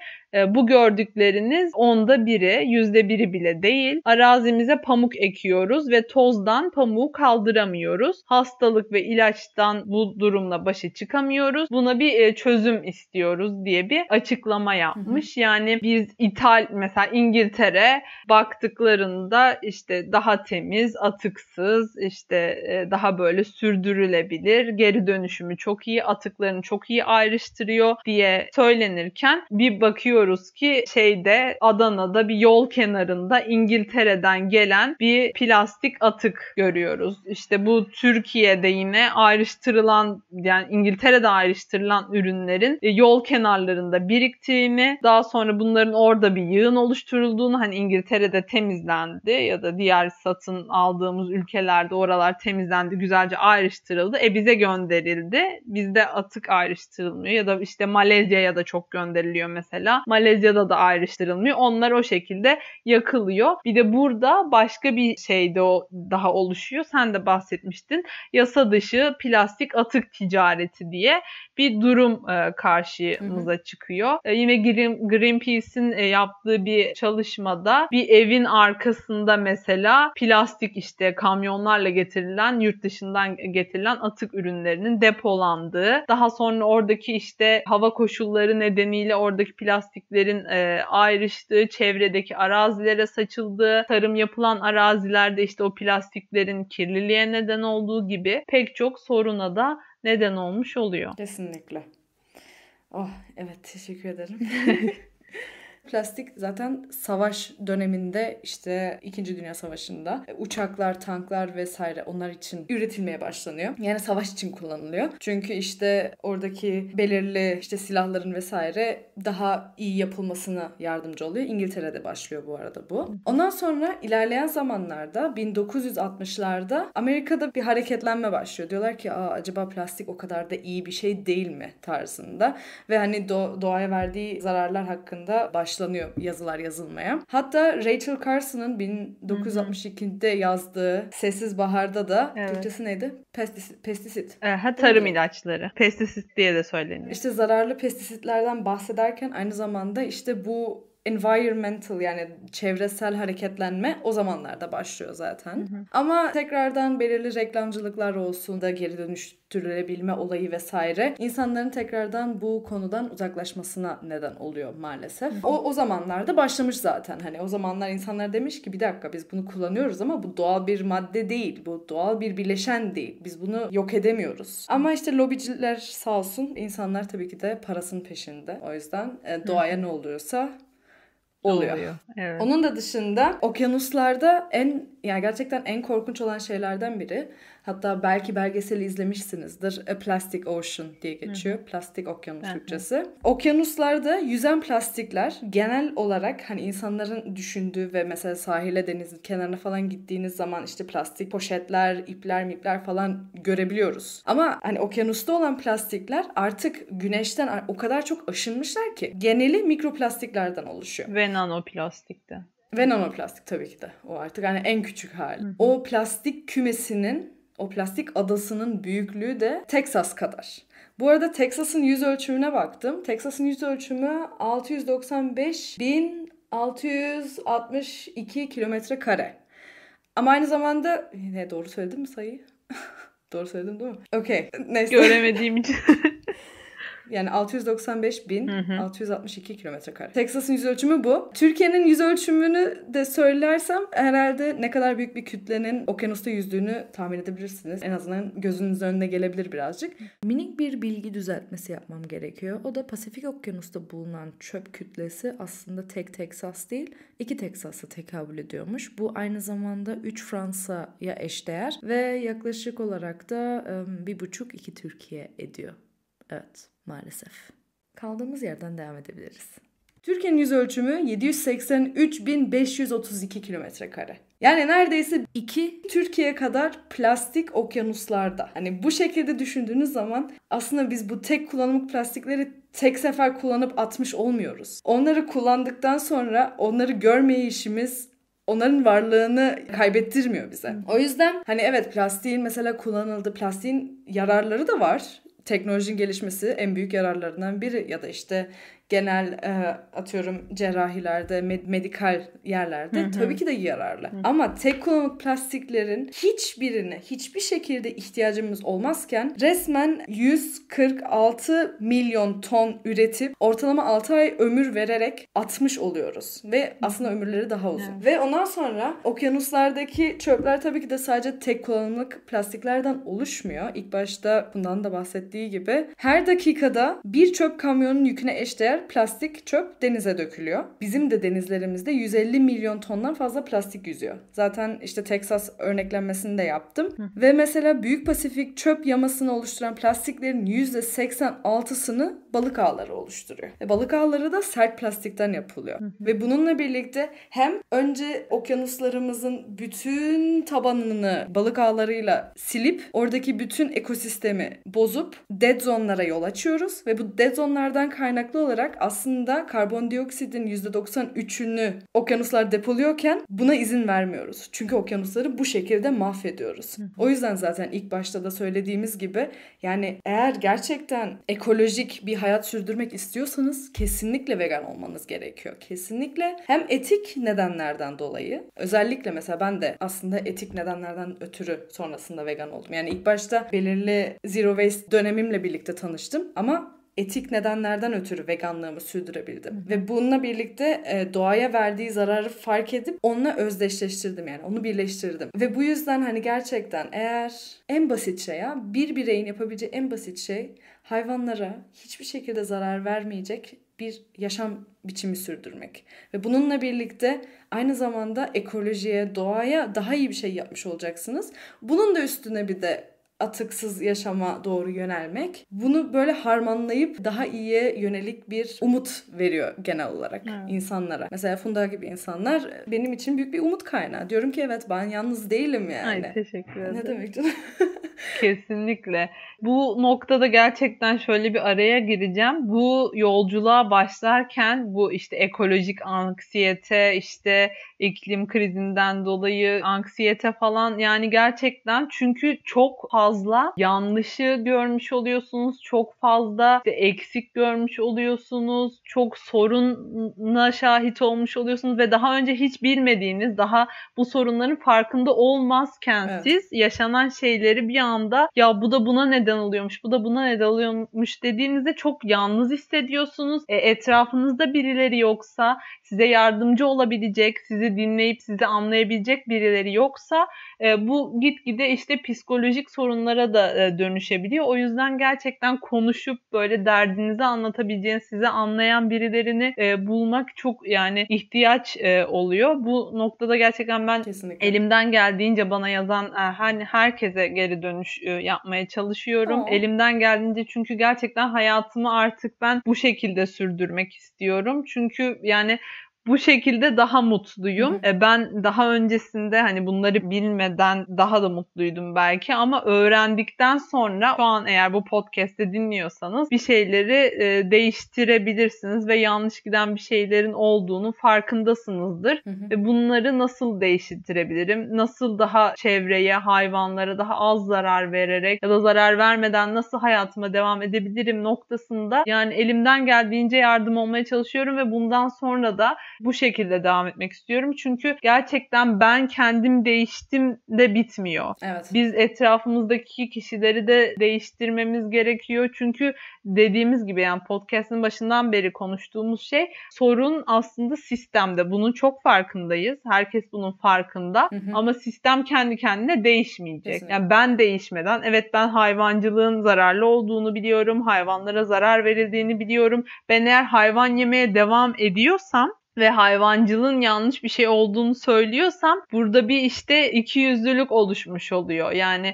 Bu gördükleriniz 1/10, 1/1 bile değil. Arazimize pamuk ekiyoruz ve tozdan pamuğu kaldıramıyoruz. Hastalık ve ilaçtan bu durumla başa çıkamıyoruz. Buna bir çözüm istiyoruz diye bir açıklama yapmış. Yani biz mesela İngiltere baktıklarında işte daha temiz, atıksız, işte daha böyle sürdürülebilir, geri dönüşümü çok iyi, atıklarını çok iyi ayrıştırıyor diye söylenirken bir bakıyoruz ki Adana'da bir yol kenarında İngiltere'den gelen bir plastik atık görüyoruz. İşte bu Türkiye'de yine ayrıştırılan, yani İngiltere'de ayrıştırılan ürünlerin yol kenarlarında biriktiğini, daha sonra bunların orada bir yığın oluşturulduğunu, hani İngiltere'de temizlendi ya da diğer satın aldığımız ülkelerde oralar temizlendi, güzelce ayrıştırıldı. Bize gönderildi. Bizde atık ayrıştırılmıyor ya da işte Malezya'ya da çok gönderiliyor mesela. Malezya'da da ayrıştırılmıyor. Onlar o şekilde yakılıyor. Bir de burada başka bir şey de daha oluşuyor. Sen de bahsetmiştin. Yasa dışı plastik atık ticareti diye bir durum karşımıza çıkıyor. Yine Greenpeace'in yaptığı bir çalışmada bir evin arkasında mesela plastik işte kamyonlarla getirilen, yurt dışından getirilen atık ürünlerinin depolandığı, daha sonra oradaki işte hava koşulları nedeniyle oradaki plastiklerin ayrıştığı, çevredeki arazilere saçıldığı, tarım yapılan arazilerde işte o plastiklerin kirliliğe neden olduğu gibi pek çok soruna da neden olmuş oluyor. Kesinlikle. Oh evet, teşekkür ederim. Plastik zaten savaş döneminde, işte 2. Dünya Savaşı'nda uçaklar, tanklar vesaire onlar için üretilmeye başlanıyor. Yani savaş için kullanılıyor. Çünkü işte oradaki belirli işte silahların vesaire daha iyi yapılmasına yardımcı oluyor. İngiltere'de başlıyor bu arada bu. Ondan sonra ilerleyen zamanlarda 1960'larda Amerika'da bir hareketlenme başlıyor. Diyorlar ki acaba plastik o kadar da iyi bir şey değil mi tarzında. Ve hani doğaya verdiği zararlar hakkında başlanıyor yazılar yazılmaya. Hatta Rachel Carson'ın 1962'de yazdığı Sessiz Bahar'da da, evet, Türkçesi neydi? Pestisit. Tarım ilaçları. Pestisit diye de söyleniyor. İşte zararlı pestisitlerden bahsederken aynı zamanda işte bu environmental, yani çevresel hareketlenme o zamanlarda başlıyor zaten. Ama tekrardan belirli reklamcılıklar olsun da geri dönüştürülebilme olayı vesaire insanların tekrardan bu konudan uzaklaşmasına neden oluyor maalesef. O zamanlarda başlamış zaten. Hani o zamanlar insanlar demiş ki bir dakika, biz bunu kullanıyoruz ama bu doğal bir madde değil. Bu doğal bir bileşen değil. Biz bunu yok edemiyoruz. Ama işte lobiciler sağ olsun, insanlar tabii ki de parasının peşinde. O yüzden doğaya ne oluyorsa oluyor. Evet. Onun da dışında okyanuslarda yani gerçekten en korkunç olan şeylerden biri, hatta belki belgeseli izlemişsinizdir, A Plastic Ocean diye geçiyor. Plastik okyanus Türkçesi. Okyanuslarda yüzen plastikler genel olarak hani insanların düşündüğü ve mesela sahile, denizin kenarına falan gittiğiniz zaman işte plastik poşetler, ipler falan görebiliyoruz. Ama hani okyanusta olan plastikler artık güneşten o kadar çok aşınmışlar ki geneli mikroplastiklerden oluşuyor. Ve nanoplastikte. Ve nanoplastik tabii ki de. O artık hani en küçük hali. O plastik kümesinin, o plastik adasının büyüklüğü de Texas kadar. Bu arada Texas'ın yüz ölçümüne baktım. Texas'ın yüz ölçümü 695.662 kilometre kare. Ama aynı zamanda... doğru söyledim mi sayıyı? Doğru söyledim değil mi? Okey. Neyse. Göremediğim için... Yani 695.662 kilometrekare. Texas'ın yüz ölçümü bu. Türkiye'nin yüz ölçümünü de söylersem herhalde ne kadar büyük bir kütlenin okyanusta yüzdüğünü tahmin edebilirsiniz. En azından gözünüzün önüne gelebilir birazcık. Minik bir bilgi düzeltmesi yapmam gerekiyor. O da Pasifik Okyanusu'nda bulunan çöp kütlesi aslında tek Texas değil, 2 Texas'a tekabül ediyormuş. Bu aynı zamanda 3 Fransa'ya eşdeğer ve yaklaşık olarak da 1,5-2 Türkiye ediyor. Evet, maalesef. Kaldığımız yerden devam edebiliriz. Türkiye'nin yüz ölçümü 783.532 km². Yani neredeyse 2 Türkiye kadar plastik okyanuslarda. Hani bu şekilde düşündüğünüz zaman aslında biz bu tek kullanımlık plastikleri tek sefer kullanıp atmış olmuyoruz. Onları kullandıktan sonra onları görmeyişimiz onların varlığını kaybettirmiyor bize. O yüzden hani evet, plastiğin mesela kullanıldığı, plastiğin yararları da var. Teknolojinin gelişmesi en büyük yararlarından biri, ya da işte genel atıyorum cerrahilerde, medikal yerlerde Hı-hı. tabii ki de yararlı. Hı-hı. Ama tek kullanımlık plastiklerin hiçbirine hiçbir şekilde ihtiyacımız olmazken resmen 146 milyon ton üretip ortalama 6 ay ömür vererek atmış oluyoruz. Ve aslında ömürleri daha uzun. Evet. Ve ondan sonra okyanuslardaki çöpler tabii ki de sadece tek kullanımlık plastiklerden oluşmuyor. İlk başta bundan da bahsettiği gibi her dakikada bir çöp kamyonun yüküne eşdeğer plastik çöp denize dökülüyor. Bizim de denizlerimizde 150 milyon tondan fazla plastik yüzüyor. Zaten işte Texas örneklenmesini de yaptım. Hı. Ve mesela Büyük Pasifik çöp yamasını oluşturan plastiklerin %86'sını balık ağları oluşturuyor. Balık ağları da sert plastikten yapılıyor. Hı. Ve bununla birlikte hem önce okyanuslarımızın bütün tabanını balık ağlarıyla silip oradaki bütün ekosistemi bozup dead zone'lara yol açıyoruz ve bu dead zone'lardan kaynaklı olarak aslında karbondioksidin %93'ünü okyanuslar depoluyorken buna izin vermiyoruz. Çünkü okyanusları bu şekilde mahvediyoruz. O yüzden zaten ilk başta da söylediğimiz gibi yani eğer gerçekten ekolojik bir hayat sürdürmek istiyorsanız kesinlikle vegan olmanız gerekiyor. Kesinlikle hem etik nedenlerden dolayı, özellikle mesela ben de aslında etik nedenlerden ötürü sonrasında vegan oldum. Yani ilk başta belirli zero waste dönemimle birlikte tanıştım ama etik nedenlerden ötürü veganlığımı sürdürebildim. Hı. Ve bununla birlikte doğaya verdiği zararı fark edip onunla özdeşleştirdim, yani onu birleştirdim. Ve bu yüzden hani gerçekten eğer en basit şey ya, bir bireyin yapabileceği en basit şey hayvanlara hiçbir şekilde zarar vermeyecek bir yaşam biçimi sürdürmek. Ve bununla birlikte aynı zamanda ekolojiye, doğaya daha iyi bir şey yapmış olacaksınız. Bunun da üstüne bir de atıksız yaşama doğru yönelmek. Bunu böyle harmanlayıp daha iyiye yönelik bir umut veriyor genel olarak insanlara. Mesela Funda gibi insanlar benim için büyük bir umut kaynağı. Diyorum ki evet, ben yalnız değilim yani. Ay, teşekkür ederim. Ne demek canım? Kesinlikle. Bu noktada gerçekten şöyle bir araya gireceğim. Bu yolculuğa başlarken bu işte ekolojik anksiyete, işte iklim krizinden dolayı anksiyete falan, yani gerçekten çünkü çok fazla yanlışı görmüş oluyorsunuz. Çok fazla işte eksik görmüş oluyorsunuz. Çok soruna şahit olmuş oluyorsunuz ve daha önce hiç bilmediğiniz, daha bu sorunların farkında olmazken siz yaşanan şeyleri bir anda ya bu da buna neden oluyormuş, bu da buna neden oluyormuş dediğinizde çok yalnız hissediyorsunuz. Etrafınızda birileri yoksa, size yardımcı olabilecek, sizi dinleyip sizi anlayabilecek birileri yoksa bu gitgide işte psikolojik sorunlara da dönüşebiliyor. O yüzden gerçekten konuşup böyle derdinizi anlatabileceğiniz, sizi anlayan birilerini bulmak çok yani ihtiyaç oluyor. Bu noktada gerçekten ben kesinlikle elimden geldiğince bana yazan hani herkese geri dönüş yapmaya çalışıyorum. Aa. Elimden geldiğince, çünkü gerçekten hayatımı artık ben bu şekilde sürdürmek istiyorum. Çünkü yani bu şekilde daha mutluyum. Ben daha öncesinde hani bunları bilmeden daha da mutluydum belki, ama öğrendikten sonra şu an eğer bu podcast'te dinliyorsanız bir şeyleri değiştirebilirsiniz ve yanlış giden bir şeylerin olduğunu farkındasınızdır. Ve bunları nasıl değiştirebilirim? Nasıl daha çevreye, hayvanlara daha az zarar vererek ya da zarar vermeden nasıl hayatıma devam edebilirim noktasında yani elimden geldiğince yardım olmaya çalışıyorum ve bundan sonra da bu şekilde devam etmek istiyorum. Çünkü gerçekten ben kendim değiştim de bitmiyor. Evet. Biz etrafımızdaki kişileri de değiştirmemiz gerekiyor. Çünkü dediğimiz gibi yani podcast'ın başından beri konuştuğumuz şey, sorun aslında sistemde. Bunun çok farkındayız. Herkes bunun farkında. Hı hı. Ama sistem kendi kendine değişmeyecek. Kesinlikle. Yani ben değişmeden, evet ben hayvancılığın zararlı olduğunu biliyorum. Hayvanlara zarar verildiğini biliyorum. Ben eğer hayvan yemeye devam ediyorsam ve hayvancılığın yanlış bir şey olduğunu söylüyorsam burada bir işte ikiyüzlülük oluşmuş oluyor. Yani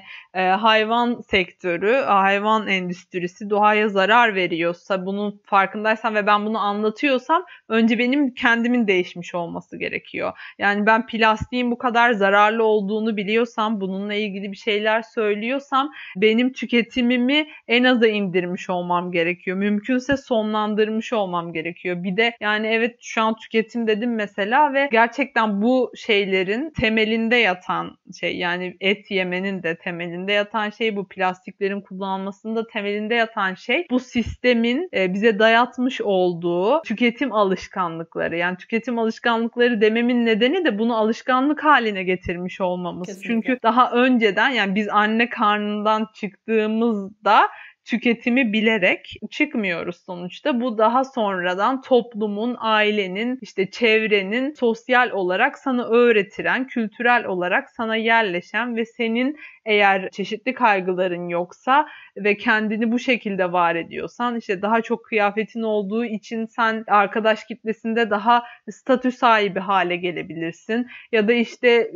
hayvan sektörü, hayvan endüstrisi doğaya zarar veriyorsa, bunun farkındaysam ve ben bunu anlatıyorsam önce benim kendimin değişmiş olması gerekiyor. Yani ben plastiğin bu kadar zararlı olduğunu biliyorsam, bununla ilgili bir şeyler söylüyorsam benim tüketimimi en aza indirmiş olmam gerekiyor. Mümkünse sonlandırmış olmam gerekiyor. Bir de yani evet şu an tüketim dedim mesela ve gerçekten bu şeylerin temelinde yatan şey, yani et yemenin de temelinde yatan şey, bu plastiklerin kullanılmasının da temelinde yatan şey bu sistemin bize dayatmış olduğu tüketim alışkanlıkları. Yani tüketim alışkanlıkları dememin nedeni de bunu alışkanlık haline getirmiş olmamız. Kesinlikle. Çünkü daha önceden, yani biz anne karnından çıktığımızda tüketimi bilerek çıkmıyoruz sonuçta. Bu daha sonradan toplumun, ailenin, işte çevrenin sosyal olarak sana öğretilen, kültürel olarak sana yerleşen ve senin eğer çeşitli kaygıların yoksa ve kendini bu şekilde var ediyorsan, işte daha çok kıyafetin olduğu için sen arkadaş kitlesinde daha statü sahibi hale gelebilirsin. Ya da işte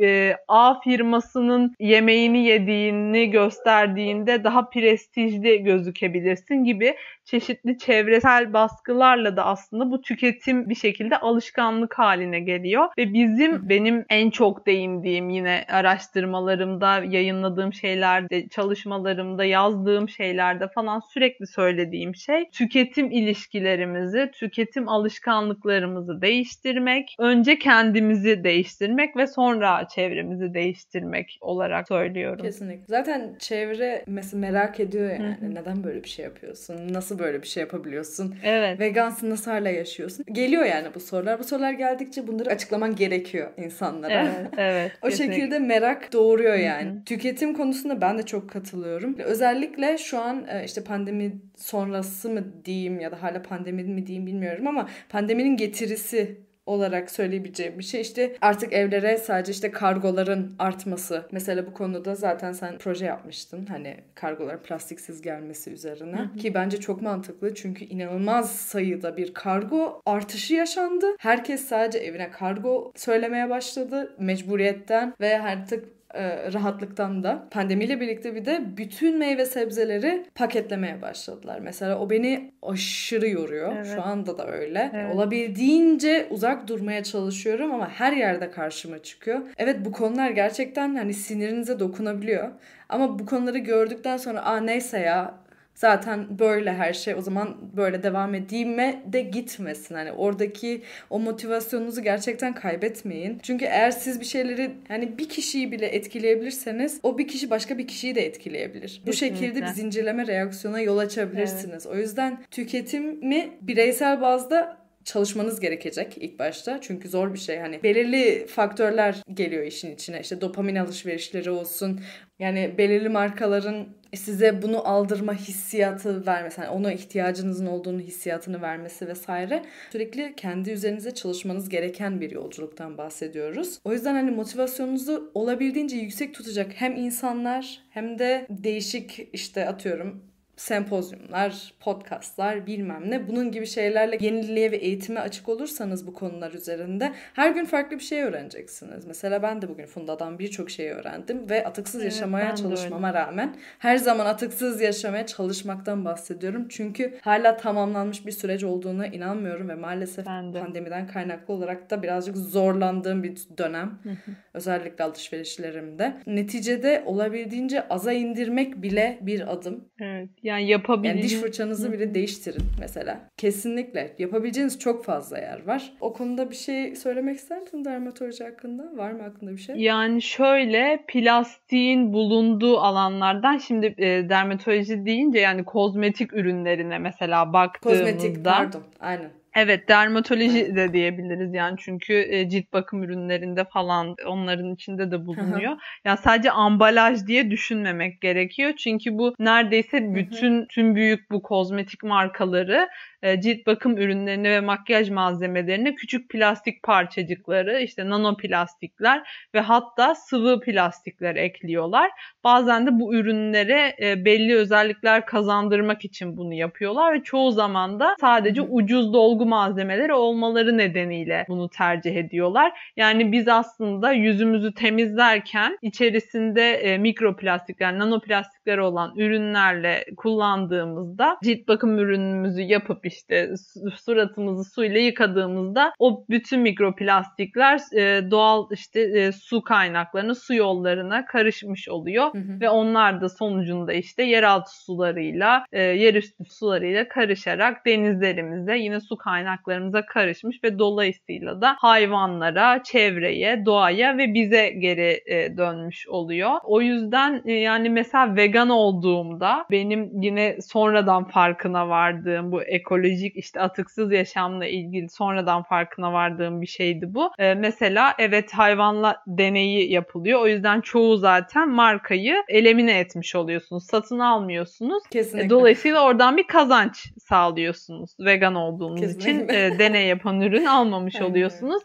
A firmasının yemeğini yediğini gösterdiğinde daha prestijli gözükebilirsin gibi çeşitli çevresel baskılarla da aslında bu tüketim bir şekilde alışkanlık haline geliyor. Ve benim en çok değindiğim, yine araştırmalarımda yayınladığım şeylerde, çalışmalarımda yazdığım şeylerde falan sürekli söylediğim şey, tüketim ilişkilerimizi, tüketim alışkanlıklarımızı değiştirmek, önce kendimizi değiştirmek ve sonra çevremizi değiştirmek olarak söylüyorum. Kesinlikle. Zaten çevre mesela merak ediyor yani. Hı-hı. Neden böyle bir şey yapıyorsun? Nasıl böyle bir şey yapabiliyorsun? Evet. Vegansın, nasıl hala yaşıyorsun? Geliyor yani bu sorular. Bu sorular geldikçe bunları açıklaman gerekiyor insanlara. Evet, evet. O kesinlikle. Şekilde merak doğuruyor yani. Hı-hı. Tüketim konusunda ben de çok katılıyorum. Özellikle şu an işte pandemi sonrası mı diyeyim ya da hala pandemi mi diyeyim bilmiyorum ama pandeminin getirisi olarak söyleyebileceğim bir şey, işte artık evlere sadece işte kargoların artması. Mesela bu konuda zaten sen proje yapmıştın. Hani kargolar plastiksiz gelmesi üzerine. Hı hı. Ki bence çok mantıklı çünkü inanılmaz sayıda bir kargo artışı yaşandı. Herkes sadece evine kargo söylemeye başladı mecburiyetten ve artık rahatlıktan da. Pandemiyle birlikte bir de bütün meyve sebzeleri paketlemeye başladılar. Mesela o beni aşırı yoruyor. Evet. Şu anda da öyle. Evet. Olabildiğince uzak durmaya çalışıyorum ama her yerde karşıma çıkıyor. Evet, bu konular gerçekten hani sinirinize dokunabiliyor. Ama bu konuları gördükten sonra neyse ya, zaten böyle her şey, o zaman böyle devam edeyim'e de gitmesin. Hani oradaki o motivasyonunuzu gerçekten kaybetmeyin. Çünkü eğer siz bir şeyleri, hani bir kişiyi bile etkileyebilirseniz o bir kişi başka bir kişiyi de etkileyebilir. Kesinlikle. Bu şekilde bir zincirleme reaksiyona yol açabilirsiniz. Evet. O yüzden tüketimi bireysel bazda çalışmanız gerekecek ilk başta. Çünkü zor bir şey. Hani belirli faktörler geliyor işin içine. İşte dopamin alışverişleri olsun. Yani belirli markaların size bunu aldırma hissiyatı vermesi, yani ona ihtiyacınızın olduğunu hissiyatını vermesi vesaire. Sürekli kendi üzerinize çalışmanız gereken bir yolculuktan bahsediyoruz. O yüzden hani motivasyonunuzu olabildiğince yüksek tutacak hem insanlar hem de değişik, işte atıyorum sempozyumlar, podcastlar, bilmem ne, bunun gibi şeylerle yeniliğe ve eğitime açık olursanız bu konular üzerinde her gün farklı bir şey öğreneceksiniz. Mesela ben de bugün Funda'dan birçok şey öğrendim ve atıksız yaşamaya çalışmama rağmen her zaman atıksız yaşamaya çalışmaktan bahsediyorum. Çünkü hala tamamlanmış bir süreç olduğuna inanmıyorum ve maalesef pandemiden kaynaklı olarak da birazcık zorlandığım bir dönem. Özellikle alışverişlerimde. Neticede olabildiğince aza indirmek bile bir adım. Evet. Yani yapabileceğiniz... Yani diş fırçanızı bile değiştirin mesela. Kesinlikle. Yapabileceğiniz çok fazla yer var. O konuda bir şey söylemek ister misin dermatoloji hakkında? Var mı aklında bir şey? Yani şöyle, plastiğin bulunduğu alanlardan şimdi dermatoloji deyince yani kozmetik ürünlerine mesela baktığımızda... Kozmetik, pardon. Aynen. Evet, dermatoloji de diyebiliriz yani çünkü cilt bakım ürünlerinde falan onların içinde de bulunuyor. Ya yani sadece ambalaj diye düşünmemek gerekiyor çünkü bu neredeyse tüm büyük bu kozmetik markaları cilt bakım ürünlerine ve makyaj malzemelerine küçük plastik parçacıkları, işte nanoplastikler ve hatta sıvı plastikler ekliyorlar. Bazen de bu ürünlere belli özellikler kazandırmak için bunu yapıyorlar ve çoğu zaman da sadece ucuz dolgu malzemeleri olmaları nedeniyle bunu tercih ediyorlar. Yani biz aslında yüzümüzü temizlerken içerisinde mikroplastikler, nanoplastikler plastikleri olan ürünlerle kullandığımızda, cilt bakım ürünümüzü yapıp işte suratımızı suyla yıkadığımızda o bütün mikroplastikler doğal işte su kaynaklarına, su yollarına karışmış oluyor. Hı hı. Ve onlar da sonucunda işte yeraltı sularıyla, yerüstü sularıyla karışarak denizlerimize, yine su kaynaklarımıza karışmış ve dolayısıyla da hayvanlara, çevreye, doğaya ve bize geri dönmüş oluyor. O yüzden yani mesela vegan olduğumda benim yine sonradan farkına vardığım bu ekolojik işte atıksız yaşamla ilgili sonradan farkına vardığım bir şeydi bu. Mesela evet, hayvanla deneyi yapılıyor. O yüzden çoğu zaten markayı elimine etmiş oluyorsunuz. Satın almıyorsunuz. Kesinlikle. Dolayısıyla oradan bir kazanç sağlıyorsunuz. Vegan olduğunuz için deney yapan ürün almamış oluyorsunuz.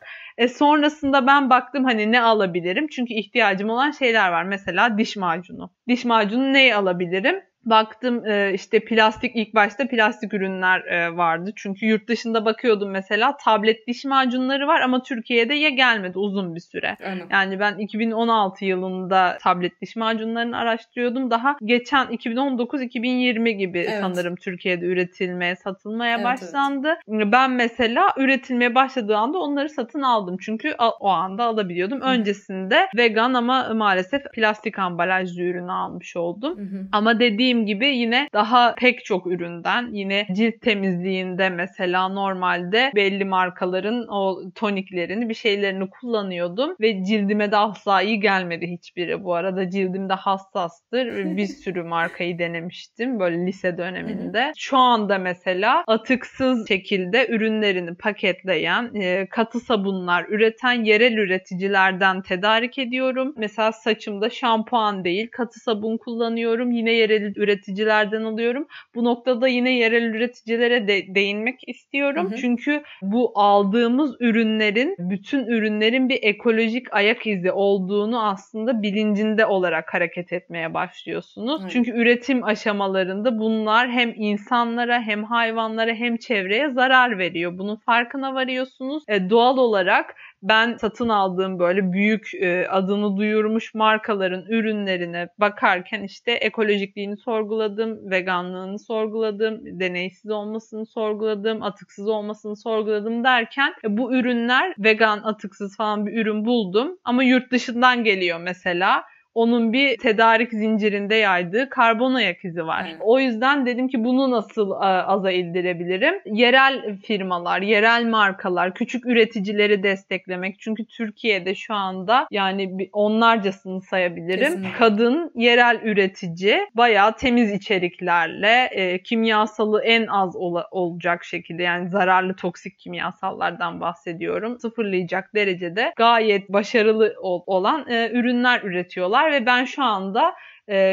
Sonrasında ben baktım hani ne alabilirim? Çünkü ihtiyacım olan şeyler var. Mesela diş macunu. Diş macunu neyi alabilirim? Baktım işte plastik, ilk başta plastik ürünler vardı. Çünkü yurt dışında bakıyordum mesela tablet diş macunları var ama Türkiye'de ya gelmedi uzun bir süre. Aynen. Yani ben 2016 yılında tablet diş macunlarını araştırıyordum. Daha geçen 2019-2020 gibi sanırım Türkiye'de üretilmeye, satılmaya başlandı. Evet. Ben mesela üretilmeye başladığı anda onları satın aldım. Çünkü o anda alabiliyordum. Hı. Öncesinde vegan ama maalesef plastik ambalajlı ürünü almış oldum. Hı. Ama dediğim gibi yine daha pek çok üründen, yine cilt temizliğinde mesela normalde belli markaların o toniklerini, bir şeylerini kullanıyordum ve cildime de asla iyi gelmedi hiçbiri. Bu arada cildim de hassastır. Bir sürü markayı denemiştim böyle lise döneminde. Şu anda mesela atıksız şekilde ürünlerini paketleyen, katı sabunlar üreten yerel üreticilerden tedarik ediyorum. Mesela saçımda şampuan değil, katı sabun kullanıyorum. Yine yerel üreticilerden alıyorum. Bu noktada yine yerel üreticilere değinmek istiyorum. Hı hı. Çünkü bu aldığımız ürünlerin, bütün ürünlerin bir ekolojik ayak izi olduğunu aslında bilincinde olarak hareket etmeye başlıyorsunuz. Hı. Çünkü üretim aşamalarında bunlar hem insanlara, hem hayvanlara, hem çevreye zarar veriyor. Bunun farkına varıyorsunuz. Doğal olarak ben satın aldığım böyle büyük adını duyurmuş markaların ürünlerine bakarken işte ekolojikliğini sorguladım, veganlığını sorguladım, deneysiz olmasını sorguladım, atıksız olmasını sorguladım derken bu ürünler, vegan, atıksız falan bir ürün buldum ama yurt dışından geliyor mesela. Onun bir tedarik zincirinde yaydığı karbon ayak izi var. Evet. O yüzden dedim ki bunu nasıl aza indirebilirim? Yerel firmalar, yerel markalar, küçük üreticileri desteklemek. Çünkü Türkiye'de şu anda yani onlarcasını sayabilirim. Kesinlikle. Kadın yerel üretici bayağı temiz içeriklerle, kimyasalı en az olacak şekilde, yani zararlı toksik kimyasallardan bahsediyorum, sıfırlayacak derecede gayet başarılı olan ürünler üretiyorlar. Ve ben şu anda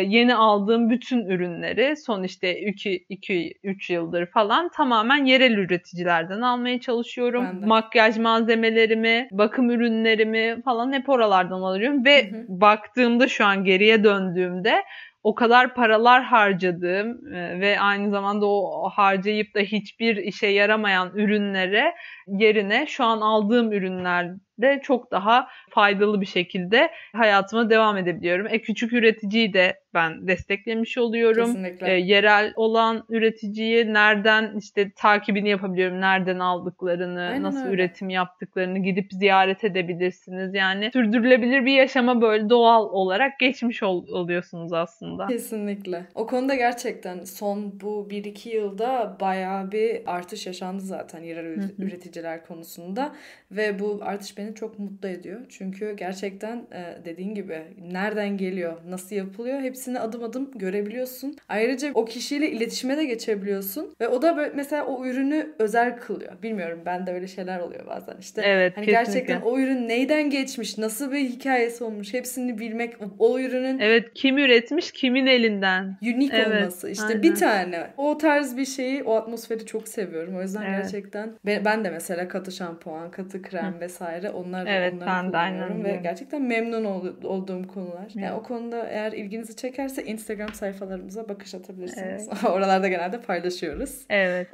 yeni aldığım bütün ürünleri son işte 2-3 yıldır falan tamamen yerel üreticilerden almaya çalışıyorum. Makyaj malzemelerimi, bakım ürünlerimi falan hep oralardan alıyorum. Ve hı hı. Baktığımda şu an geriye döndüğümde o kadar paralar harcadığım ve aynı zamanda o harcayıp da hiçbir işe yaramayan ürünlere yerine şu an aldığım ürünlerde çok daha faydalı bir şekilde hayatıma devam edebiliyorum. Küçük üreticiyi de ben desteklemiş oluyorum. Kesinlikle. Yerel olan üreticiyi nereden işte takibini yapabiliyorum. Nereden aldıklarını, aynen nasıl öyle. Üretim yaptıklarını gidip ziyaret edebilirsiniz. Yani sürdürülebilir bir yaşama böyle doğal olarak geçmiş oluyorsunuz aslında. Kesinlikle. O konuda gerçekten son bu 1-2 yılda bayağı bir artış yaşandı zaten yerel üreticiler konusunda ve bu artış beni çok mutlu ediyor. Çünkü gerçekten dediğin gibi nereden geliyor, nasıl yapılıyor hepsi adım adım görebiliyorsun. Ayrıca o kişiyle iletişime de geçebiliyorsun ve o da böyle mesela o ürünü özel kılıyor. Bilmiyorum, bende öyle şeyler oluyor bazen işte. Evet, hani gerçekten o ürün neyden geçmiş, nasıl bir hikayesi olmuş hepsini bilmek, o ürünün evet kim üretmiş, kimin elinden unique olması işte aynen. Bir tane o tarz bir şeyi, o atmosferi çok seviyorum. O yüzden gerçekten ben de mesela katı şampuan, katı krem vesaire onları kullanıyorum ve gerçekten memnun olduğum konular. Yani o konuda eğer ilginizi çekerse Instagram sayfalarımıza bakış atabilirsiniz. Evet. Oralarda genelde paylaşıyoruz. Evet.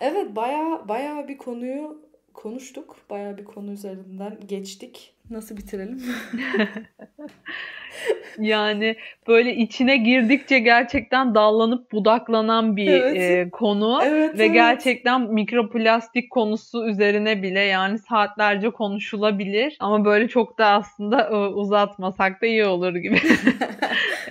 Evet, bayağı bir konuyu konuştuk. Bayağı bir konu üzerinden geçtik. Nasıl bitirelim? Yani böyle içine girdikçe gerçekten dallanıp budaklanan bir konu. Evet, ve gerçekten mikroplastik konusu üzerine bile yani saatlerce konuşulabilir. Ama böyle çok da aslında uzatmasak da iyi olur gibi.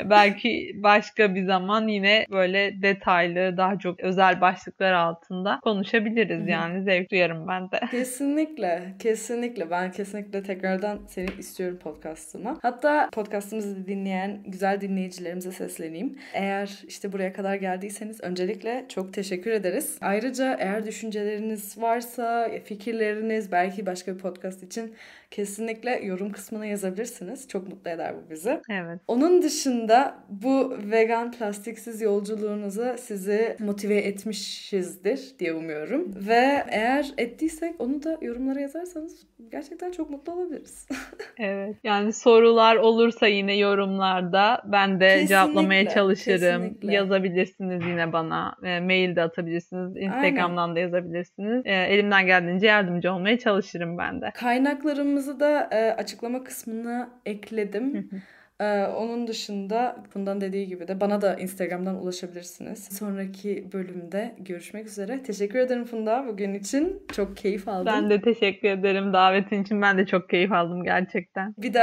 Belki başka bir zaman yine böyle detaylı, daha çok özel başlıklar altında konuşabiliriz. Yani zevk duyarım ben de. Kesinlikle. Kesinlikle. Ben kesinlikle tekrardan seni istiyorum podcast'ıma. Hatta podcast'ımızı dinleyen güzel dinleyicilerimize sesleneyim. Eğer işte buraya kadar geldiyseniz öncelikle çok teşekkür ederiz. Ayrıca eğer düşünceleriniz varsa, fikirleriniz belki başka bir podcast için kesinlikle yorum kısmına yazabilirsiniz. Çok mutlu eder bu bizi. Evet. Onun dışında bu vegan plastiksiz yolculuğunuza sizi motive etmişizdir diye umuyorum. Ve eğer ettiysek onu da yorumlara yazarsanız gerçekten çok mutlu olabiliriz. Evet. Yani sorular olursa yine yorumlarda ben de kesinlikle cevaplamaya çalışırım. Kesinlikle. Yazabilirsiniz yine bana. Mail de atabilirsiniz. Instagram'dan da yazabilirsiniz. Elimden geldiğince yardımcı olmaya çalışırım ben de. Kaynaklarımızı da açıklama kısmına ekledim. Onun dışında bundan dediği gibi de bana da Instagram'dan ulaşabilirsiniz. Sonraki bölümde görüşmek üzere. Teşekkür ederim Funda bugün için. Çok keyif aldım. Ben de teşekkür ederim davetin için. Ben de çok keyif aldım gerçekten. Bir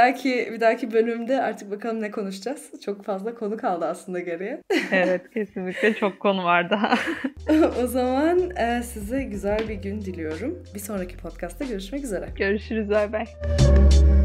dahaki bölümde artık bakalım ne konuşacağız. Çok fazla konu kaldı aslında geriye. Evet, kesinlikle çok konu var daha. O zaman size güzel bir gün diliyorum. Bir sonraki podcastta görüşmek üzere. Görüşürüz. Bye bye.